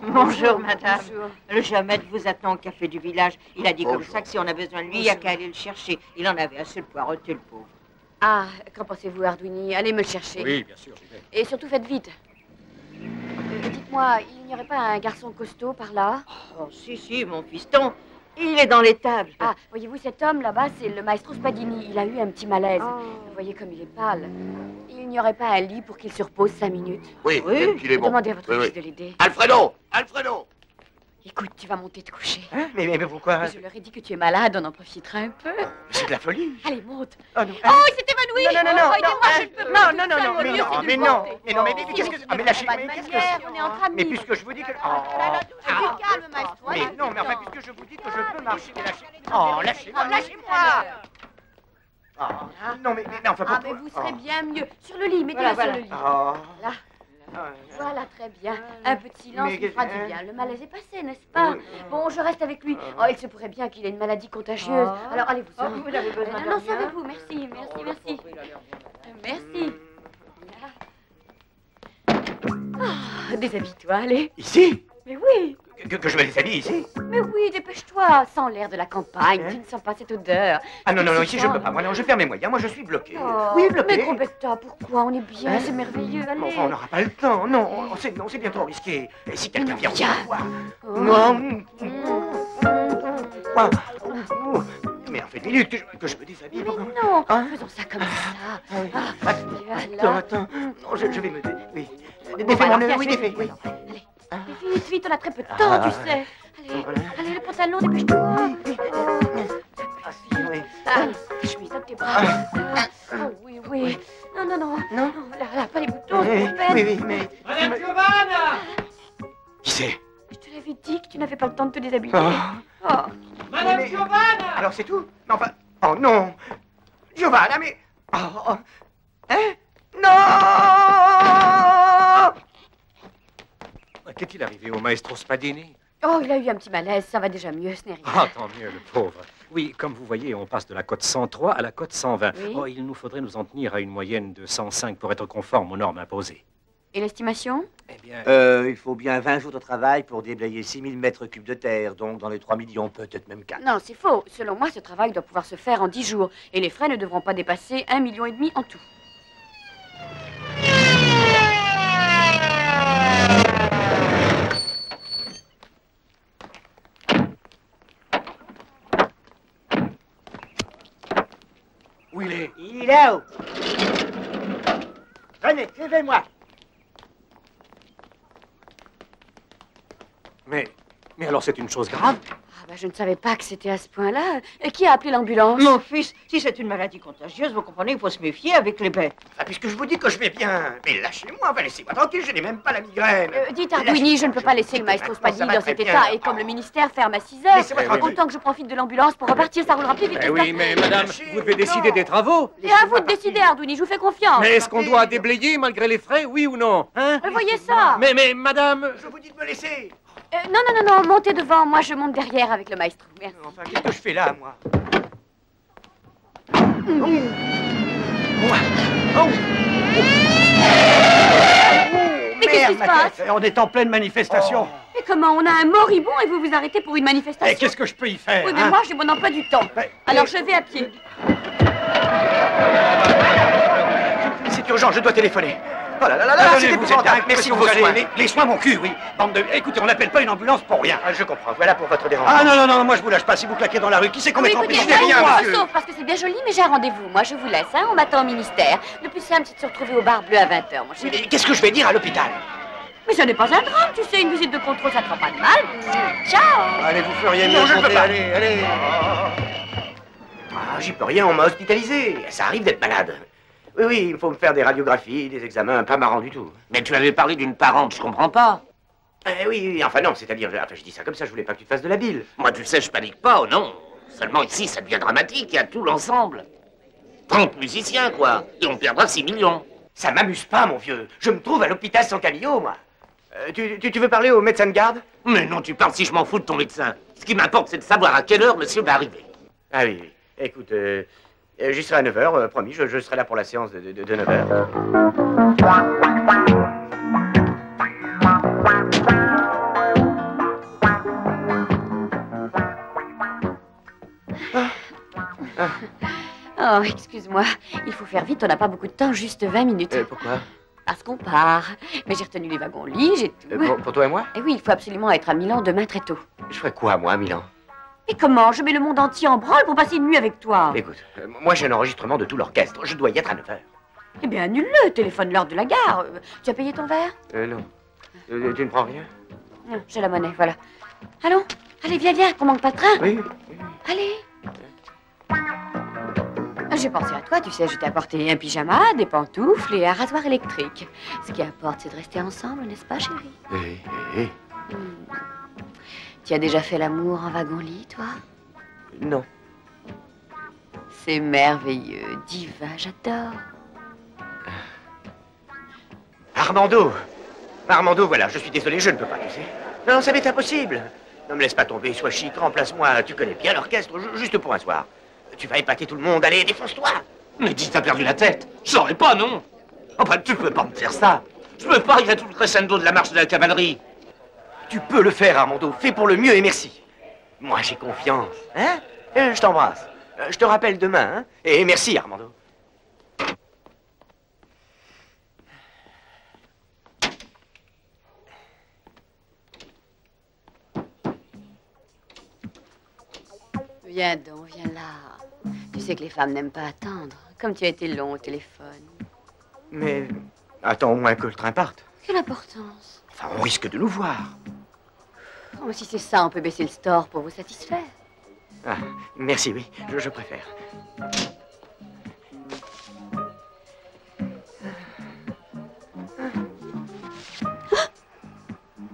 Bonjour, madame. Bonjour. Le géomètre vous attend au café du village. Il a dit comme ça que si on a besoin de lui, il n'y a qu'à aller le chercher. Il en avait assez pour arrêter le pauvre. Ah, qu'en pensez-vous, Arduini? Allez me le chercher. Oui, bien sûr, j'y vais. Et surtout, faites vite. Dites-moi, il n'y aurait pas un garçon costaud par là? Oh, si, mon fiston. Il est dans l'étable. Ah, voyez-vous, cet homme là-bas, c'est le maestro Spadini. Il a eu un petit malaise. Vous voyez comme il est pâle. Il n'y aurait pas un lit pour qu'il se repose 5 minutes? Oui, il est bon. Demandez à votre fils de l'aider. Alfredo! Écoute, tu vas monter te coucher. Hein? Mais pourquoi? Mais je leur ai dit que tu es malade, on en profitera un peu. C'est de la folie. Allez, monte. Oh, non. Oh, il s'est évanoui. Non, aidez-moi, je ne peux pas. Mais qu'est-ce que c'est? On est entre amis. Mais puisque je vous dis que... Calme, maestro. Mais puisque je vous dis que je peux marcher, mais lâchez... Oh, lâchez-moi. Ah, mais vous serez bien mieux. Sur le lit, mettez-la sur le lit. Là. Voilà, très bien. Un peu de silence lui fera du bien. Le malaise est passé, n'est-ce pas? Bon, je reste avec lui. Oh, il se pourrait bien qu'il ait une maladie contagieuse. Alors, allez-vous. Vous avez besoin d'un... Non, sauvez-vous, merci. Merci. Oh, déshabille-toi, allez. Ici? Mais oui. Que je me déshabille ici? Mais oui, dépêche-toi. Sans l'air de la campagne, tu ne sens pas cette odeur. Ah non, ici je ne peux pas. Moi, non, je perds mes moyens. Moi, je suis bloqué. Oui, bloqué. Mais gros bêta, pourquoi? On est bien, c'est merveilleux. Allez. Enfin, on n'aura pas le temps. Non, c'est bien trop risqué. Et si quelqu'un vient, on va voir. Mais en fait, minute que je me déshabille. Mais non, faisons ça comme ça. Attends. Non, je vais me... Oui. Défais. Allez. Mais vite, on a très peu de temps, tu sais. Allez, le pantalon, dépêche-toi. La chemise, hop, tes bras. Oui. Non, là, pas les boutons, c'est trop peine. Oui, mais... Madame Giovanna! Qui c'est? Je te l'avais dit que tu n'avais pas le temps de te déshabiller. Madame Giovanna! Alors, c'est tout? Non, pas... Oh, non! Giovanna, mais... Hein? Non! Qu'est-il arrivé au maestro Spadini? Oh, il a eu un petit malaise, ça va déjà mieux, ce n'est rien. Ah, tant mieux, le pauvre. Oui, comme vous voyez, on passe de la cote 103 à la cote 120. Oui. Oh, il nous faudrait nous en tenir à une moyenne de 105 pour être conforme aux normes imposées. Et l'estimation? Eh bien... il faut bien 20 jours de travail pour déblayer 6000 mètres cubes de terre, donc dans les 3 millions, peut-être même 4. Non, c'est faux. Selon moi, ce travail doit pouvoir se faire en 10 jours. Et les frais ne devront pas dépasser 1,5 million en tout. Où il est? Il est là-haut. Venez, suivez-moi. Mais alors c'est une chose grave? Ah, je ne savais pas que c'était à ce point-là. Et qui a appelé l'ambulance? Mon fils, si c'est une maladie contagieuse, vous comprenez, il faut se méfier avec les bêtes. Ah, puisque je vous dis que je vais bien, mais lâchez-moi, ben, laissez-moi tranquille, je n'ai même pas la migraine. Dites Arduini, je ne peux pas laisser le maestro Spadini dans cet état, et comme le ministère ferme à 6 heures, autant que je profite de l'ambulance pour repartir, ça roulera plus vite. Oui, mais madame, vous devez décider des travaux. Et à vous de décider, Arduini, je vous fais confiance. Mais est-ce qu'on doit déblayer malgré les frais, oui ou non? Hein? Voyez ça. Mais madame, je vous dis de me laisser. Non, montez devant, moi je monte derrière avec le maestro. Merci. Enfin, qu'est-ce que je fais là, moi? Mais qu'est-ce qui se passe? On est en pleine manifestation. Mais comment? On a un moribond et vous vous arrêtez pour une manifestation? Et qu'est-ce que je peux y faire? Oui, mais moi j'ai mon emploi du temps. Alors je vais à pied. C'est urgent, je dois téléphoner. Oh là là là là, c'est épouvantable. Merci pour vos soins. Les soins, mon cul, oui. Bande de... Écoutez, on n'appelle pas une ambulance pour rien. Ah, je comprends. Voilà pour votre dérangement. Ah non, moi je vous lâche pas. Si vous claquez dans la rue, qui sait qu'on mettra en prison? Je n'ai rien, monsieur. Sauf parce que c'est bien joli, mais j'ai un rendez-vous. Moi, je vous laisse, hein. On m'attend au ministère. Le plus simple, c'est de se retrouver au bar bleu à 20 h, mon chéri. Mais qu'est-ce que je vais dire à l'hôpital? Mais ce n'est pas un drame, tu sais. Une visite de contrôle, ça ne fera pas de mal. Ciao. Allez, vous feriez mieux. Allez. Ah, j'y peux rien. On m'a hospitalisé. Ça arrive d'être malade. Oui, il faut me faire des radiographies, des examens, pas marrant du tout. Mais tu avais parlé d'une parente, je comprends pas. Oui, enfin non, c'est-à-dire, je dis ça comme ça, je voulais pas que tu te fasses de la bile. Moi, tu sais, je panique pas, oh non. Seulement ici, ça devient dramatique, il y a tout l'ensemble. 30 musiciens, quoi, et on perdra 6 millions. Ça m'amuse pas, mon vieux, je me trouve à l'hôpital sans camion, moi. Tu veux parler au médecin de garde? Mais non, tu parles si je m'en fous de ton médecin. Ce qui m'importe, c'est de savoir à quelle heure monsieur va arriver. Ah oui, écoute, j'y serai à 9 h, promis, je serai là pour la séance de 9 h. Oh, excuse-moi, il faut faire vite, on n'a pas beaucoup de temps, juste 20 minutes. Pourquoi? Parce qu'on part. Mais j'ai retenu les wagons-lits, j'ai tout. Pour toi et moi? Eh oui, il faut absolument être à Milan demain très tôt. Je ferai quoi, moi, à Milan? Mais comment? Je mets le monde entier en branle pour passer une nuit avec toi. Écoute, moi j'ai un enregistrement de tout l'orchestre. Je dois y être à 9 h. Eh bien, annule-le. Téléphone l'heure de la gare. Tu as payé ton verre? Non. Tu ne prends rien? Non, j'ai la monnaie, voilà. Allons, allez, viens, qu'on manque pas de train. Oui. Allez. J'ai pensé à toi, tu sais, je t'ai apporté un pyjama, des pantoufles et un rasoir électrique. Ce qui importe, c'est de rester ensemble, n'est-ce pas, chérie? Oui. Tu as déjà fait l'amour en wagon-lit, toi? Non. C'est merveilleux, divin, j'adore. Armando, voilà, je suis désolé, je ne peux pas, tu sais. Non, ça m'est impossible. Ne me laisse pas tomber, sois chic, remplace-moi. Tu connais bien l'orchestre, juste pour un soir. Tu vas épater tout le monde, allez, défonce-toi. Mais dis, t'as perdu la tête? Je saurais pas, non? Enfin, tu peux pas me faire ça. Je peux pas, il y a tout le crescendo de la marche de la cavalerie. Tu peux le faire, Armando. Fais pour le mieux et merci. Moi, j'ai confiance. Hein? Je t'embrasse. Je te rappelle demain. Hein? Et merci, Armando. Viens donc, viens là. Tu sais que les femmes n'aiment pas attendre. Comme tu as été long au téléphone. Mais attends au moins que le train parte. Quelle importance? Enfin, on risque de nous voir. Oh, si c'est ça, on peut baisser le store pour vous satisfaire. Ah, merci, oui, je préfère.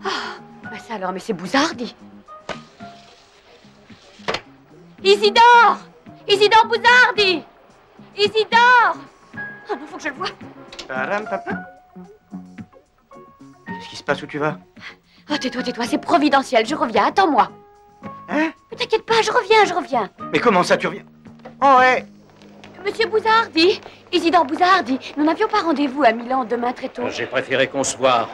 Ah, ça alors, mais c'est bouzardi. Isidore Bouzardi. Isidore. Oh non, faut que je le voie. Qu'est-ce qui se passe? Où tu vas? Ah, tais-toi, c'est providentiel, je reviens, attends-moi. Hein? Mais t'inquiète pas, je reviens. Mais comment ça, tu reviens? Oh, ouais. Monsieur Bouzardi, Isidore Bouzardi, nous n'avions pas rendez-vous à Milan demain très tôt. J'ai préféré qu'on se voie.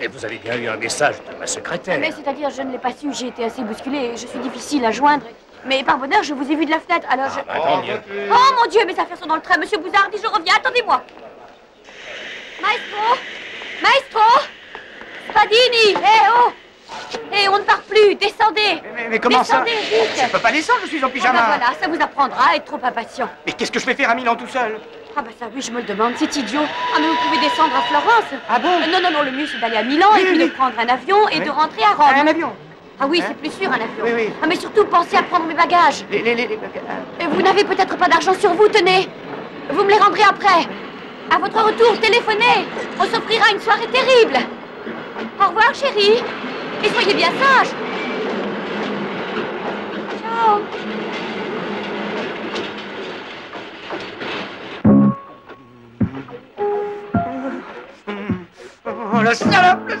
Et vous avez bien eu un message de ma secrétaire. Mais c'est-à-dire, je ne l'ai pas su, j'ai été assez bousculée, je suis difficile à joindre. Mais par bonheur, je vous ai vu de la fenêtre, alors je... Ah, bah, oh, mon Dieu, mes affaires sont dans le train. Monsieur Bouzardi, je reviens, attendez-moi. Maestro Spadini, eh oh! Eh, on ne part plus, descendez! Mais comment ça? Vite. Je ne peux pas descendre, je suis en pyjama. Ah ben voilà, ça vous apprendra à être trop impatient. Mais qu'est-ce que je vais faire à Milan tout seul? Ah ben ça, oui, je me le demande, c'est idiot. Ah mais vous pouvez descendre à Florence. Ah bon? Non, le mieux c'est d'aller à Milan et puis de prendre un avion et de rentrer à Rome. Un avion? Ah oui, c'est plus sûr, un avion. Oui. Ah mais surtout, pensez à prendre mes bagages. Les bagages... Vous n'avez peut-être pas d'argent sur vous, tenez. Vous me les rendrez après. À votre retour, téléphonez. On s'offrira une soirée terrible. Au revoir, chérie. Et soyez bien sage. Ciao. Oh, la salope.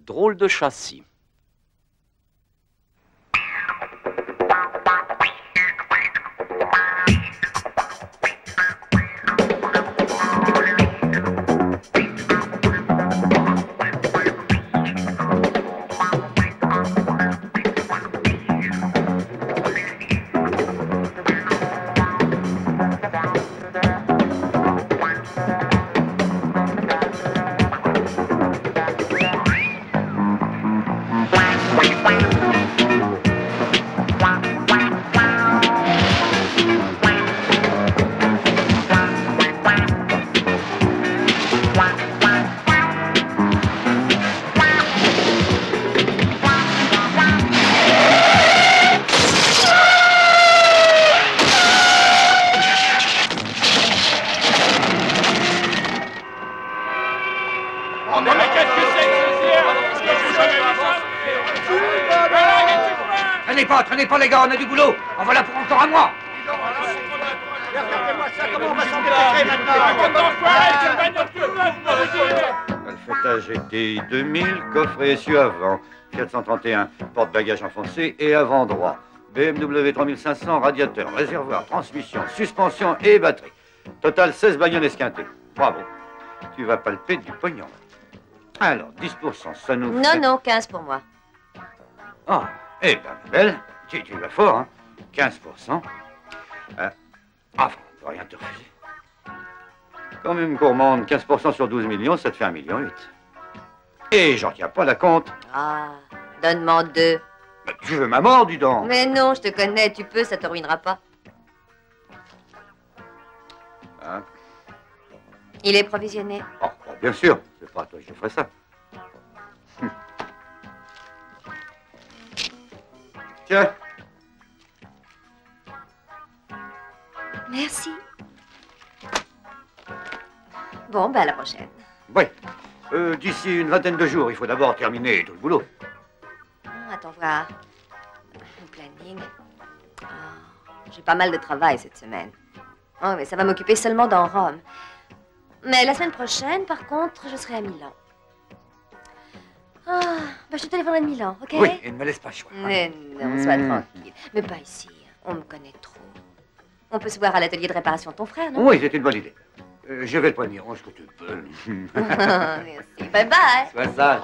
Drôle de châssis. On a du boulot. En voilà pour encore un mois. Regardez-moi ça, comment on va s'enquêter maintenant. Alpheta GTI 2000, coffre et essieu avant. 431, porte-bagages enfoncé et avant droit. BMW 3500, radiateur, réservoir, transmission, suspension et batterie. Total 16 bagnoles esquintées. Bravo. Tu vas palper du pognon. Alors, 10%, ça nous... Non, 15 pour moi. Oh, eh ben, belle. Tu vas fort, hein? 15%. Enfin, on ne peut rien te refuser. Quand même gourmande, 15% sur 12 millions, ça te fait 1,8 million. Et j'en tiens pas la compte. Ah, donne-moi 2. Bah, tu veux ma mort, dis donc. Mais non, je te connais, tu peux, ça te ruinera pas. Hein? Il est provisionné. Oh, bien sûr, c'est pas à toi que je ferai ça. Tiens. Merci. Bon, ben à la prochaine. Oui. D'ici une vingtaine de jours, il faut d'abord terminer tout le boulot. Attends voir. Le planning. Oh, j'ai pas mal de travail cette semaine. Oh, mais ça va m'occuper seulement dans Rome. Mais la semaine prochaine, par contre, je serai à Milan. Ah, ben je te téléphonerai de Milan, ok? Oui, et ne me laisse pas choisir. Mais non, sois tranquille. Mais pas ici, on me connaît trop. On peut se voir à l'atelier de réparation de ton frère, non? Oui, c'est une bonne idée. Je vais le poigner, range que tu peux. Merci, bye bye. Sois sage.